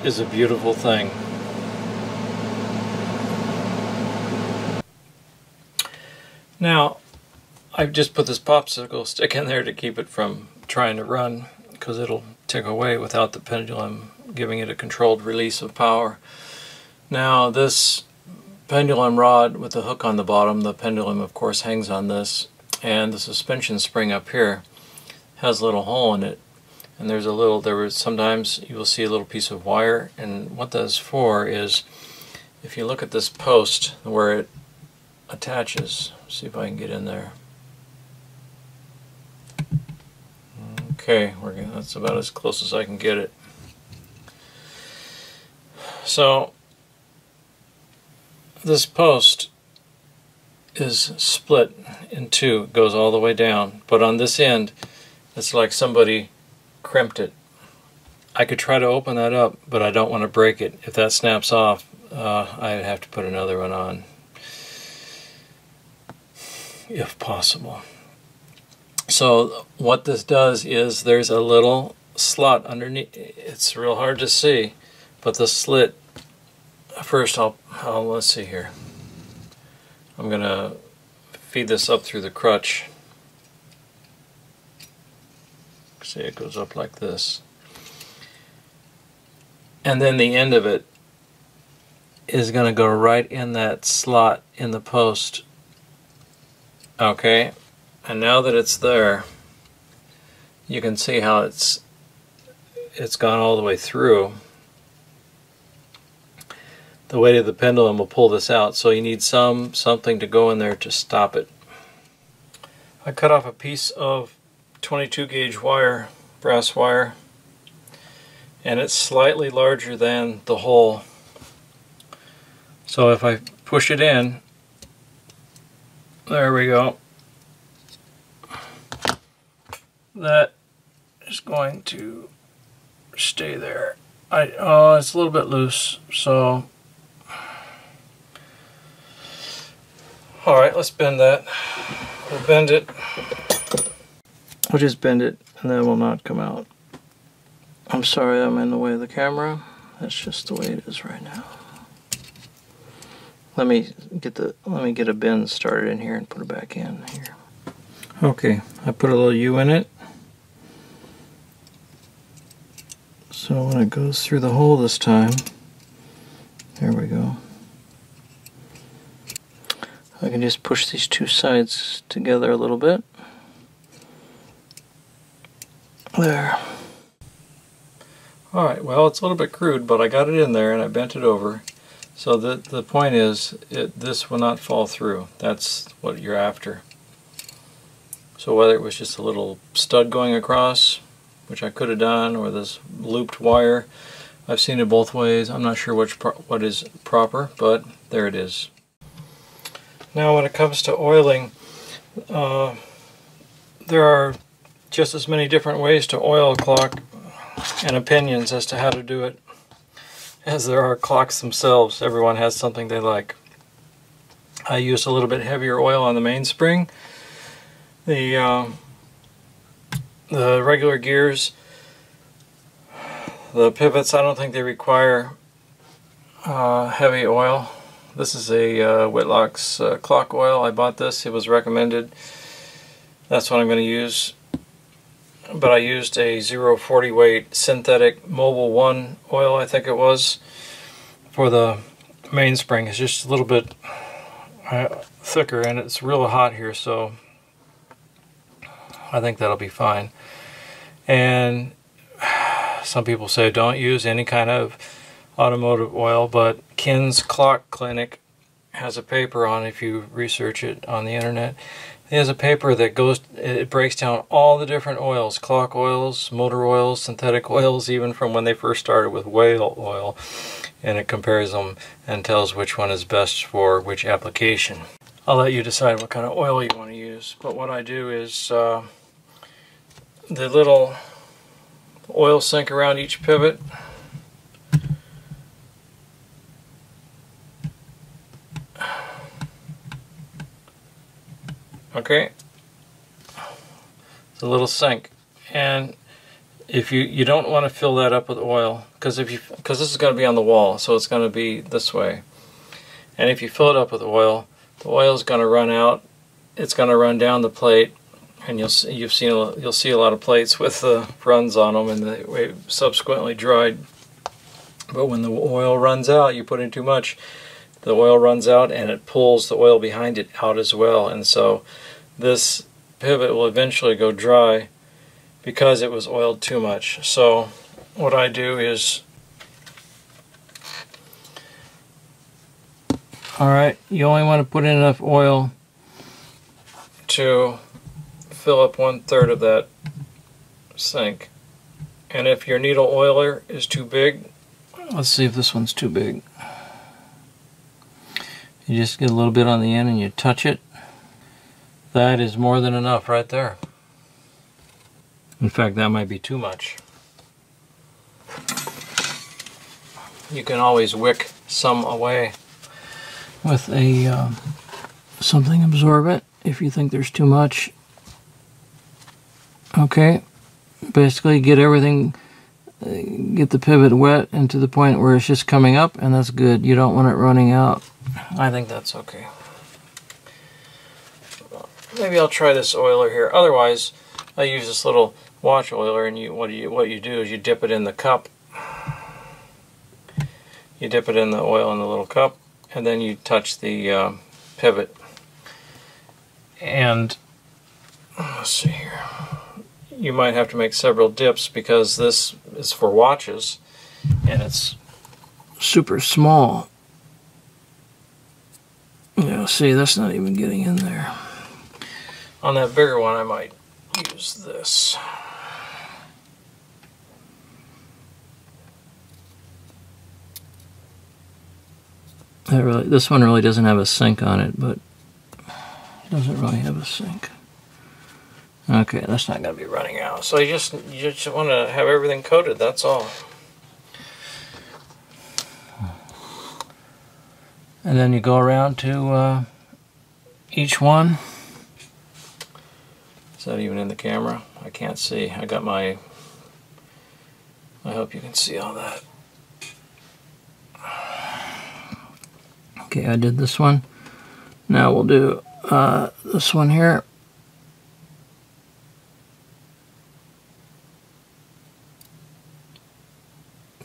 is a beautiful thing. Now, I've just put this popsicle stick in there to keep it from trying to run, because it'll tick away without the pendulum giving it a controlled release of power. Now, this pendulum rod with the hook on the bottom, the pendulum of course hangs on this, and the suspension spring up here has a little hole in it. And there's a little, there was sometimes you will see a little piece of wire, and what that's for is, if you look at this post where it attaches, see if I can get in there. Okay, we're gonna, that's about as close as I can get it. So this post is split in two, it goes all the way down, but on this end it's like somebody crimped it. I could try to open that up, but I don't want to break it. If that snaps off, uh, I'd have to put another one on, if possible. So what this does is, there's a little slot underneath. It's real hard to see, but the slit, first I'll, I'll let's see here. I'm gonna feed this up through the crutch. See, it goes up like this, and then the end of it is going to go right in that slot in the post. Okay, and now that it's there, you can see how it's it's gone all the way through. The weight of the pendulum will pull this out, so you need some something to go in there to stop it. I cut off a piece of twenty-two gauge wire, brass wire, and it's slightly larger than the hole. So if I push it in, there we go. That is going to stay there. I oh, it's a little bit loose, so alright, let's bend that. We'll bend it. We'll just bend it and that will not come out. I'm sorry I'm in the way of the camera. That's just the way it is right now. Let me get the let me get a bend started in here and put it back in here. Okay, I put a little U in it. So when it goes through the hole this time, there we go. I can just push these two sides together a little bit. There. Alright, well, it's a little bit crude, but I got it in there and I bent it over. So the, the point is, it, this will not fall through. That's what you're after. So whether it was just a little stud going across, which I could have done, or this looped wire, I've seen it both ways. I'm not sure which pro what is proper, but there it is. Now when it comes to oiling, uh, there are just as many different ways to oil a clock and opinions as to how to do it as there are clocks themselves. Everyone has something they like. I used a little bit heavier oil on the mainspring. The, uh, the regular gears, the pivots, I don't think they require uh, heavy oil. This is a uh, Whitlock's uh, clock oil. I bought this. It was recommended. That's what I'm going to use. But I used a zero point four zero weight synthetic Mobile one oil, I think it was, for the mainspring. It's just a little bit uh, thicker, and it's real hot here, so I think that'll be fine. And some people say don't use any kind of automotive oil, but Ken's Clock Clinic has a paper on, if you research it on the internet, there's a paper that goes, it breaks down all the different oils, clock oils, motor oils, synthetic oils, even from when they first started with whale oil, and it compares them and tells which one is best for which application. I'll let you decide what kind of oil you want to use, but what I do is uh, the little oil sink around each pivot, okay, the little sink, and if you you don't want to fill that up with oil, because if you because this is going to be on the wall, so it's going to be this way, and if you fill it up with oil, the oil is going to run out. It's going to run down the plate, and you'll see, you've seen you'll see a lot of plates with the uh, runs on them, and they subsequently dried. But when the oil runs out, you put in too much, the oil runs out, and it pulls the oil behind it out as well. And so this pivot will eventually go dry because it was oiled too much. So what I do is, alright, you only want to put in enough oil to fill up one third of that sink. And if your needle oiler is too big, let's see if this one's too big. You just get a little bit on the end and you touch it. That is more than enough right there. In fact, that might be too much. You can always wick some away with a um, something absorbent if you think there's too much. Okay, basically get everything, get the pivot wet and to the point where it's just coming up, and that's good. You don't want it running out. I think that's okay. Maybe I'll try this oiler here. Otherwise, I use this little watch oiler, and you what you what you do is you dip it in the cup. You dip it in the oil in the little cup, and then you touch the uh, pivot, and let's see here, you might have to make several dips because this is for watches and it's super small. You know, see, that's not even getting in there. On that bigger one I might use this. That really, this one really doesn't have a sink on it, but it doesn't really have a sink. Okay, that's not going to be running out. So you just you just want to have everything coated. That's all. And then you go around to uh, each one. Is that even in the camera? I can't see. I got my... I hope you can see all that. Okay, I did this one. Now we'll do uh, this one here.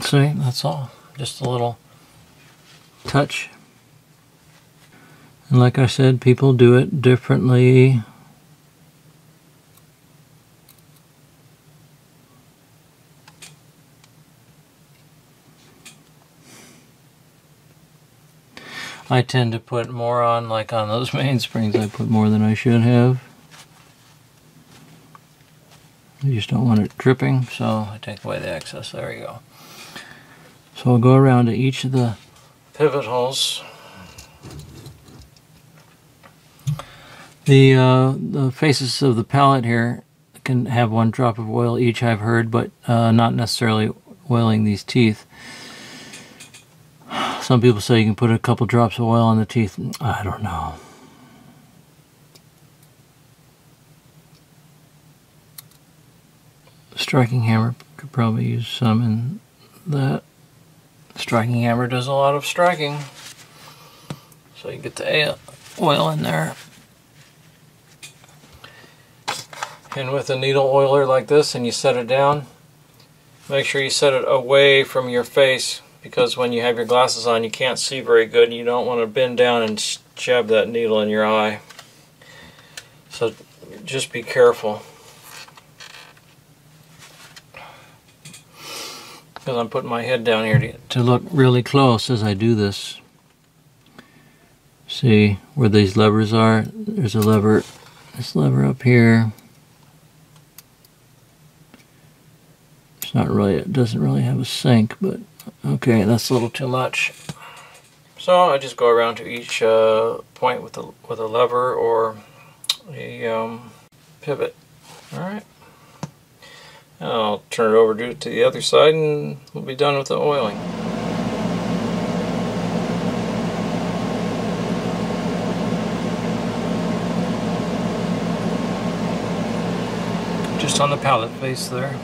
See, that's all. Just a little touch. And like I said, people do it differently. I tend to put more on, like on those mainsprings, I put more than I should have. I just don't want it dripping, so I take away the excess. There we go. So I'll go around to each of the pivot holes. The, uh, the faces of the palette here can have one drop of oil each, I've heard, but uh, not necessarily oiling these teeth. Some people say you can put a couple drops of oil on the teeth. I don't know. Striking hammer could probably use some in that. Striking hammer does a lot of striking. So you get the oil in there. And with a needle oiler like this, and you set it down, make sure you set it away from your face, because when you have your glasses on you can't see very good and you don't want to bend down and jab that needle in your eye. So just be careful. Because I'm putting my head down here to, to look really close as I do this. See where these levers are? There's a lever, this lever up here. It's not really, it doesn't really have a sink, but okay, that's a little too much. So I just go around to each uh, point with a, with a lever or a um, pivot. Alright. I'll turn it over to, to the other side and we'll be done with the oiling. Just on the palette face there.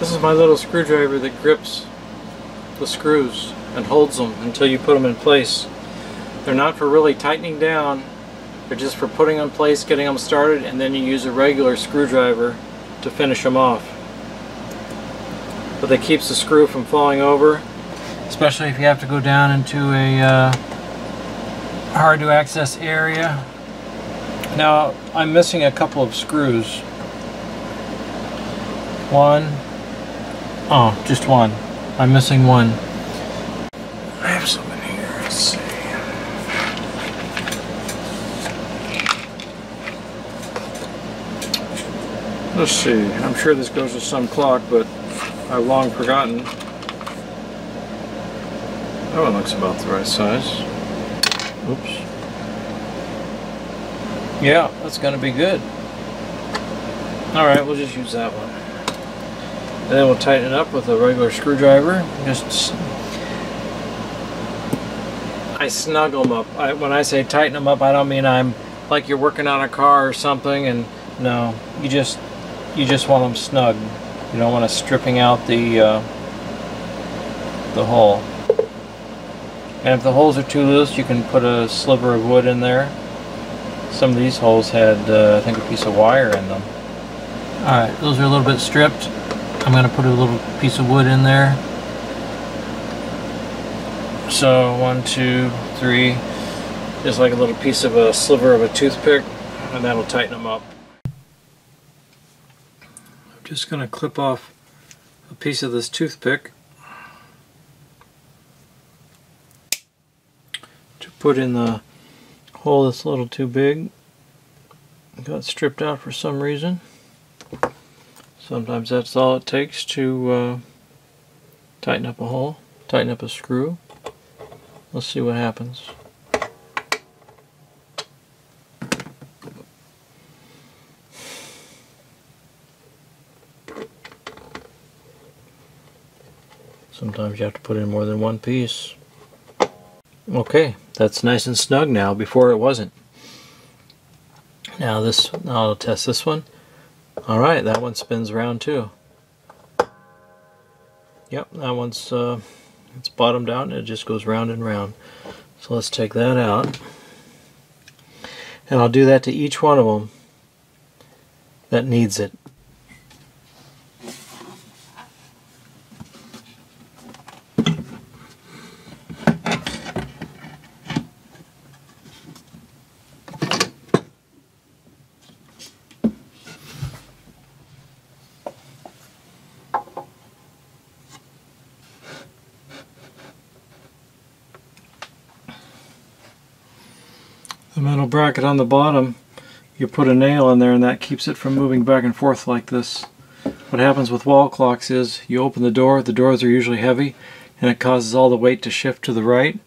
This is my little screwdriver that grips the screws and holds them until you put them in place. They're not for really tightening down, they're just for putting them in place, getting them started, and then you use a regular screwdriver to finish them off. But that keeps the screw from falling over, especially if you have to go down into a uh, hard to access area. Now I'm missing a couple of screws. One. Oh, just one. I'm missing one. I have something here. Let's see. Let's see. I'm sure this goes with some clock, but I've long forgotten. That one looks about the right size. Oops. Yeah, that's going to be good. Alright, we'll just use that one. And then we'll tighten it up with a regular screwdriver. Just I snuggle them up. I, when I say tighten them up, I don't mean I'm like you're working on a car or something. And no, you just you just want them snug. You don't want to stripping out the uh, the hole. And if the holes are too loose, you can put a sliver of wood in there. Some of these holes had, uh, I think, a piece of wire in them. Alright, those are a little bit stripped. I'm going to put a little piece of wood in there. So, one, two, three, just like a little piece of a sliver of a toothpick, and that'll tighten them up. I'm just going to clip off a piece of this toothpick to put in the hole that's a little too big. It got stripped out for some reason. Sometimes that's all it takes to uh, tighten up a hole, tighten up a screw. Let's see what happens. Sometimes you have to put in more than one piece. Okay, that's nice and snug now. Before it wasn't. Now this, I'll test this one. Alright, that one spins round too. Yep, that one's uh, it's bottomed out and it just goes round and round. So let's take that out. And I'll do that to each one of them that needs it. The metal bracket on the bottom, you put a nail in there and that keeps it from moving back and forth like this. What happens with wall clocks is you open the door, the doors are usually heavy, and it causes all the weight to shift to the right,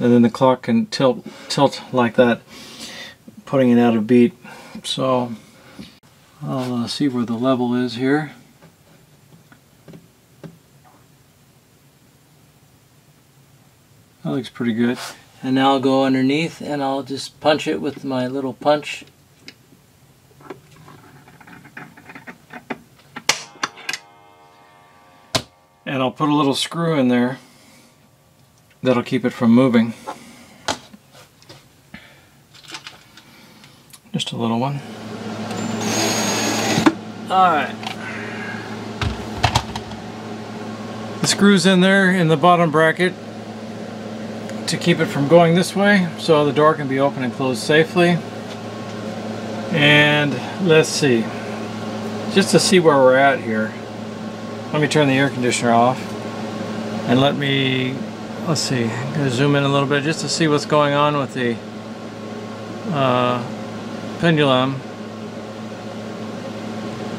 and then the clock can tilt tilt like that, putting it out of beat. So I'll uh, see where the level is here. That looks pretty good. And now I'll go underneath and I'll just punch it with my little punch. And I'll put a little screw in there that'll keep it from moving. Just a little one. Alright. The screw's in there in the bottom bracket to keep it from going this way, so the door can be open and closed safely. And let's see, just to see where we're at here, let me turn the air conditioner off and let me, let's see, I'm going to zoom in a little bit just to see what's going on with the uh, pendulum.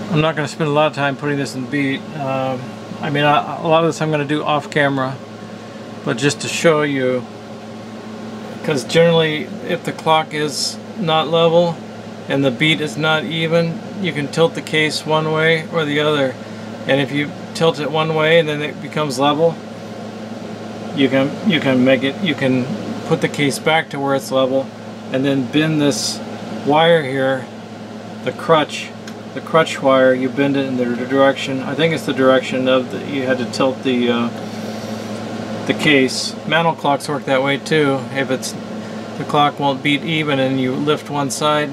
I'm not going to spend a lot of time putting this in beat. Um, I mean, I, a lot of this I'm going to do off camera, but just to show you, because generally if the clock is not level and the beat is not even, you can tilt the case one way or the other, and if you tilt it one way and then it becomes level, you can you can make it you can put the case back to where it's level and then bend this wire here, the crutch the crutch wire, you bend it in the direction, I think it's the direction of the, you had to tilt the uh, the case. Mantel clocks work that way too. If it's the clock won't beat even and you lift one side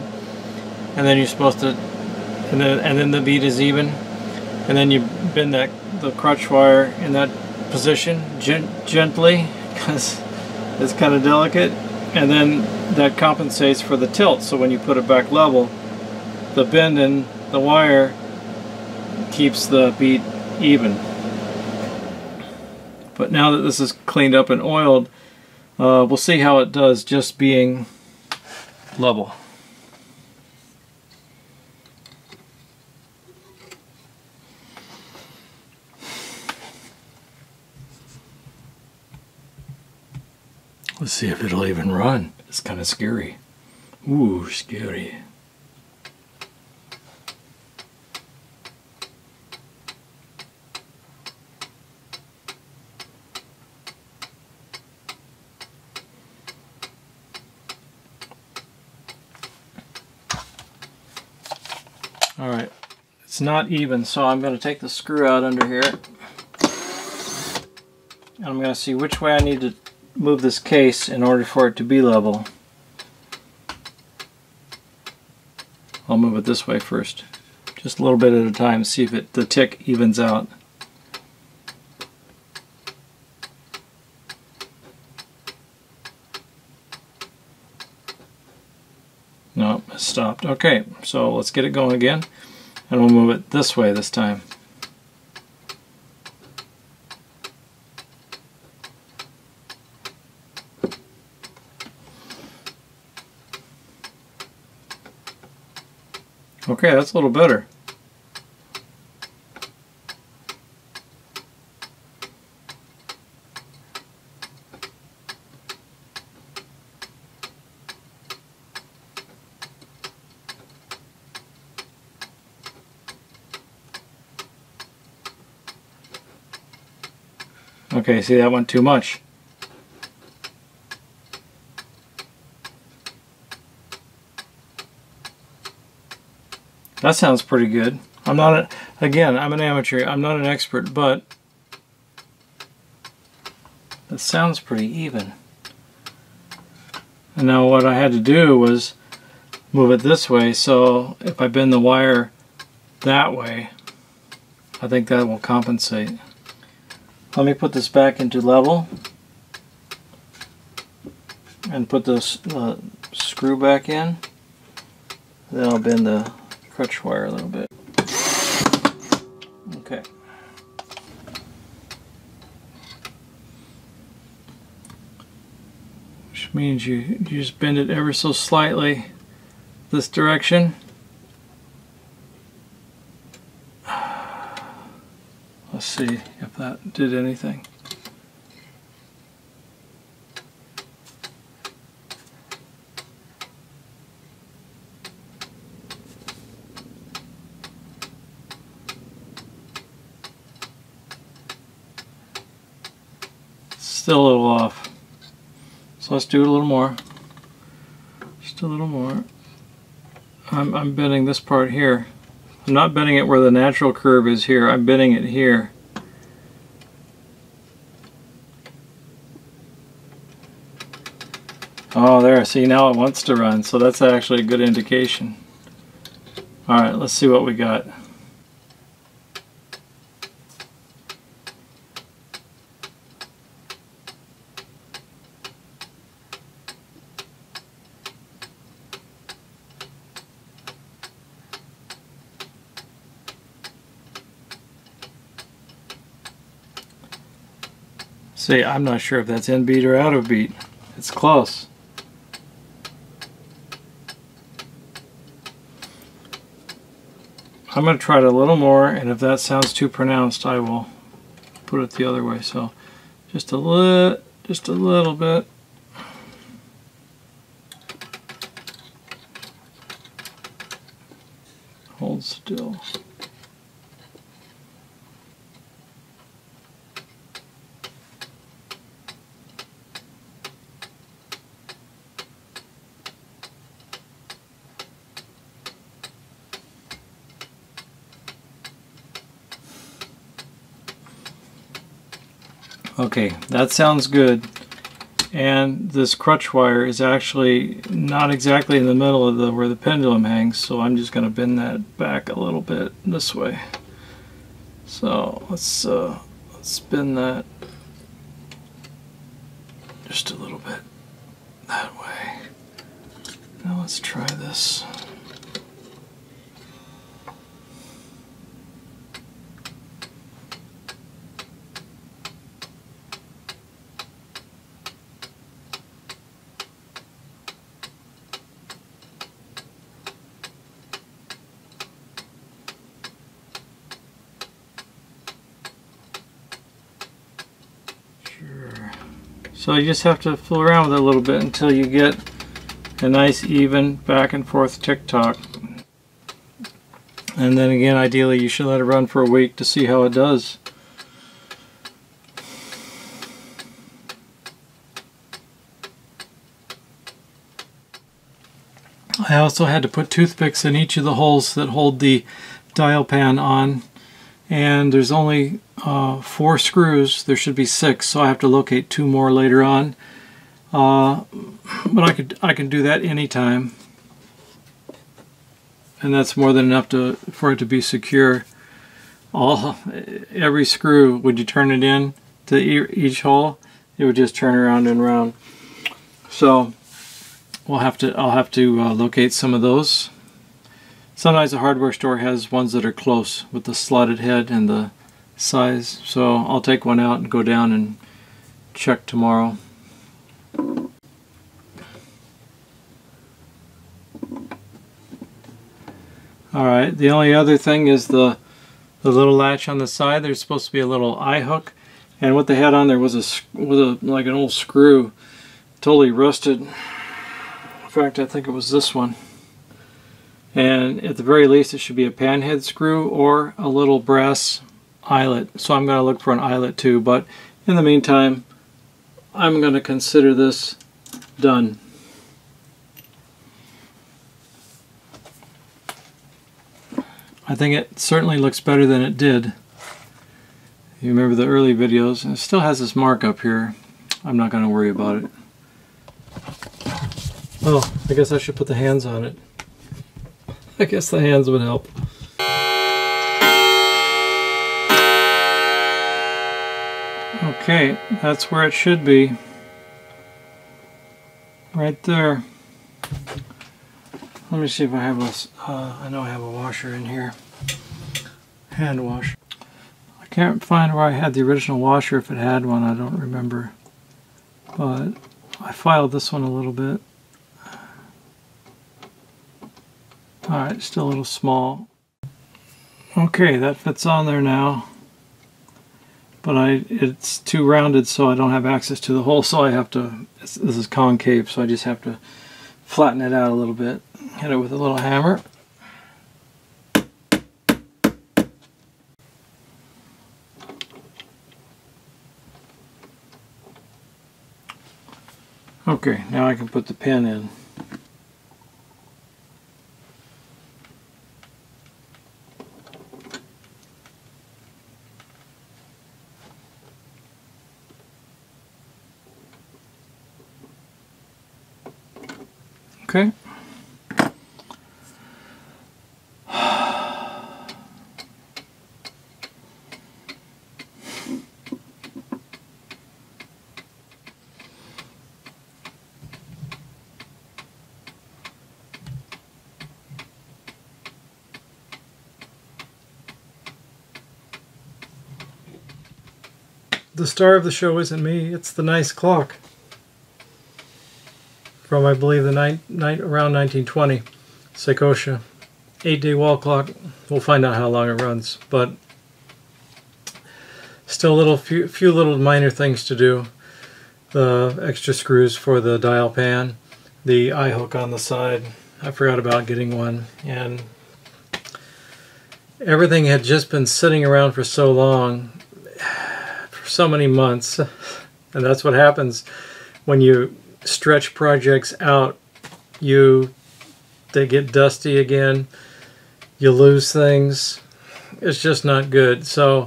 and then you're supposed to and then and then the beat is even and then you bend that the crutch wire in that position gent gently because it's kind of delicate, and then that compensates for the tilt, so when you put it back level, the bend in the wire keeps the beat even. But now that this is cleaned up and oiled, uh, we'll see how it does just being level. Let's see if it'll even run. It's kind of scary. Ooh, scary. It's not even, so I'm going to take the screw out under here. And I'm going to see which way I need to move this case in order for it to be level. I'll move it this way first. Just a little bit at a time, see if it, the tick evens out. Nope, it stopped. Okay, so let's get it going again. And we'll move it this way this time. Okay, that's a little better. Okay, see, that went too much. That sounds pretty good. I'm not, a, again, I'm an amateur, I'm not an expert, but that sounds pretty even. And now what I had to do was move it this way, so if I bend the wire that way, I think that will compensate. Let me put this back into level and put this uh, screw back in. Then I'll bend the crutch wire a little bit. Okay. Which means you, you just bend it ever so slightly this direction. Let's see if that did anything. Still a little off. So let's do it a little more. Just a little more. I'm, I'm bending this part here. I'm not bending it where the natural curve is here. I'm bending it here. Oh, there. See, now it wants to run. So that's actually a good indication. Alright, let's see what we got. See, I'm not sure if that's in beat or out of beat. It's close. I'm going to try it a little more, and if that sounds too pronounced, I will put it the other way. So, just a little, just a little bit. Hold still. Okay, that sounds good, and this crutch wire is actually not exactly in the middle of the where the pendulum hangs, so I'm just going to bend that back a little bit this way. So let's uh, let's bend that just a little bit that way. Now let's try this. So you just have to fool around with it a little bit until you get a nice even back and forth tick-tock. And then again, ideally you should let it run for a week to see how it does. I also had to put toothpicks in each of the holes that hold the dial pan on, and there's only uh, four screws. There should be six, so I have to locate two more later on. Uh, but I could I can do that anytime, and that's more than enough to for it to be secure. All every screw, would you turn it in to e each hole, it would just turn around and round. So we'll have to I'll have to uh, locate some of those. Sometimes the hardware store has ones that are close with the slotted head and the size, so I'll take one out and go down and check tomorrow. Alright, the only other thing is the, the little latch on the side. There's supposed to be a little eye hook, and what they had on there was a, was a like an old screw, totally rusted. In fact, I think it was this one. And at the very least it should be a panhead screw or a little brass eyelet. So I'm going to look for an eyelet too, but in the meantime I'm going to consider this done. I think it certainly looks better than it did. You remember the early videos, and it still has this mark up here. I'm not going to worry about it. Oh, I guess I should put the hands on it. I guess the hands would help. Okay, that's where it should be. Right there. Let me see if I have a, uh, I know I have a washer in here. Hand washer. I can't find where I had the original washer, if it had one, I don't remember. But I filed this one a little bit. Alright, still a little small. Okay, that fits on there now. But I it's too rounded, so I don't have access to the hole, so I have to, this is concave, so I just have to flatten it out a little bit. Hit it with a little hammer. Okay, now I can put the pin in. Okay. The star of the show isn't me, it's the nice clock. From, I believe, the night, night around nineteen twenty, Seikosha, eight-day wall clock. We'll find out how long it runs, but still a little few, few little minor things to do. The extra screws for the dial pan, the eye hook on the side. I forgot about getting one, and everything had just been sitting around for so long, for so many months, and that's what happens when you stretch projects out. You they get dusty again, you lose things. It's just not good. So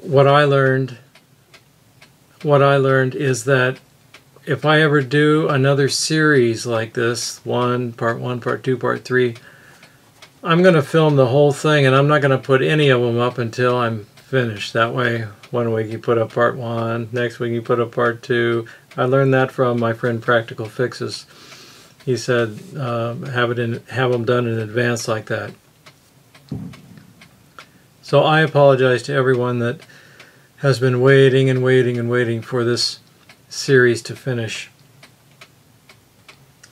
what I learned what I learned is that if I ever do another series like this, one part one, part two, part three, I'm gonna film the whole thing, and I'm not gonna put any of them up until I'm finished. That way, one week you put up part one, next week you put up part two. I learned that from my friend Practical Fixes. He said uh, have it in, have them done in advance like that. So I apologize to everyone that has been waiting and waiting and waiting for this series to finish.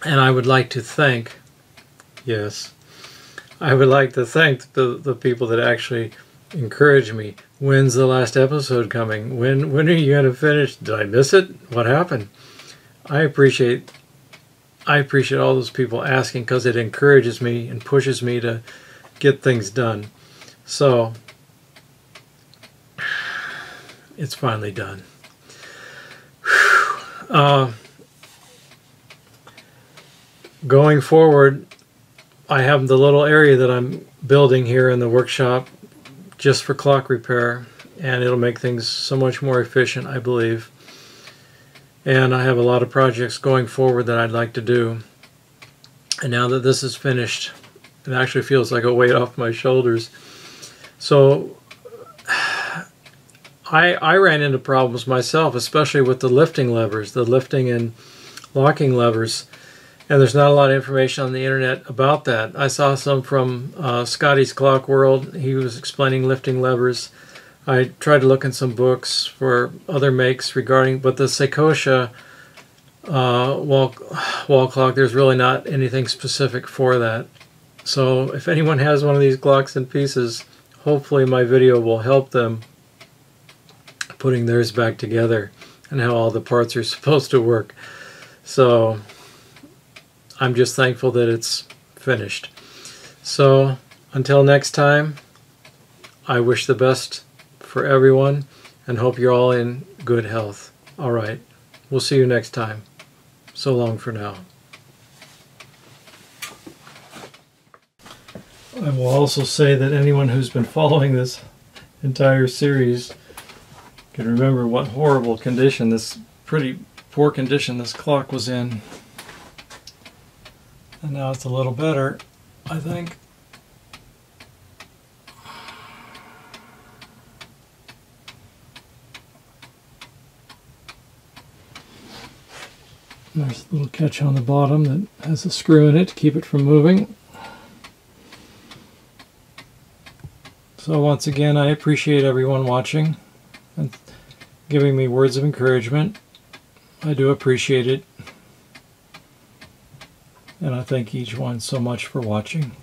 And I would like to thank, yes, I would like to thank the, the people that actually encourage me. When's the last episode coming? When when are you going to finish? Did I miss it? What happened? I appreciate I appreciate all those people asking, because it encourages me and pushes me to get things done. So it's finally done. Uh, going forward, I have the little area that I'm building here in the workshop just for clock repair, and it'll make things so much more efficient, I believe. And I have a lot of projects going forward that I'd like to do. And now that this is finished, it actually feels like a weight off my shoulders. So I, I ran into problems myself, especially with the lifting levers, the lifting and locking levers. And there's not a lot of information on the internet about that. I saw some from uh, Scotty's Clock World. He was explaining lifting levers. I tried to look in some books for other makes regarding, but the Seikosha uh, wall, wall clock, there's really not anything specific for that. So if anyone has one of these clocks in pieces, hopefully my video will help them putting theirs back together and how all the parts are supposed to work. So I'm just thankful that it's finished. So until next time, I wish the best for everyone and hope you're all in good health. All right, we'll see you next time. So long for now. I will also say that anyone who's been following this entire series can remember what horrible condition, this pretty poor condition this clock was in. And now it's a little better, I think. There's a little catch on the bottom that has a screw in it to keep it from moving. So once again, I appreciate everyone watching and giving me words of encouragement. I do appreciate it. And I thank each one so much for watching.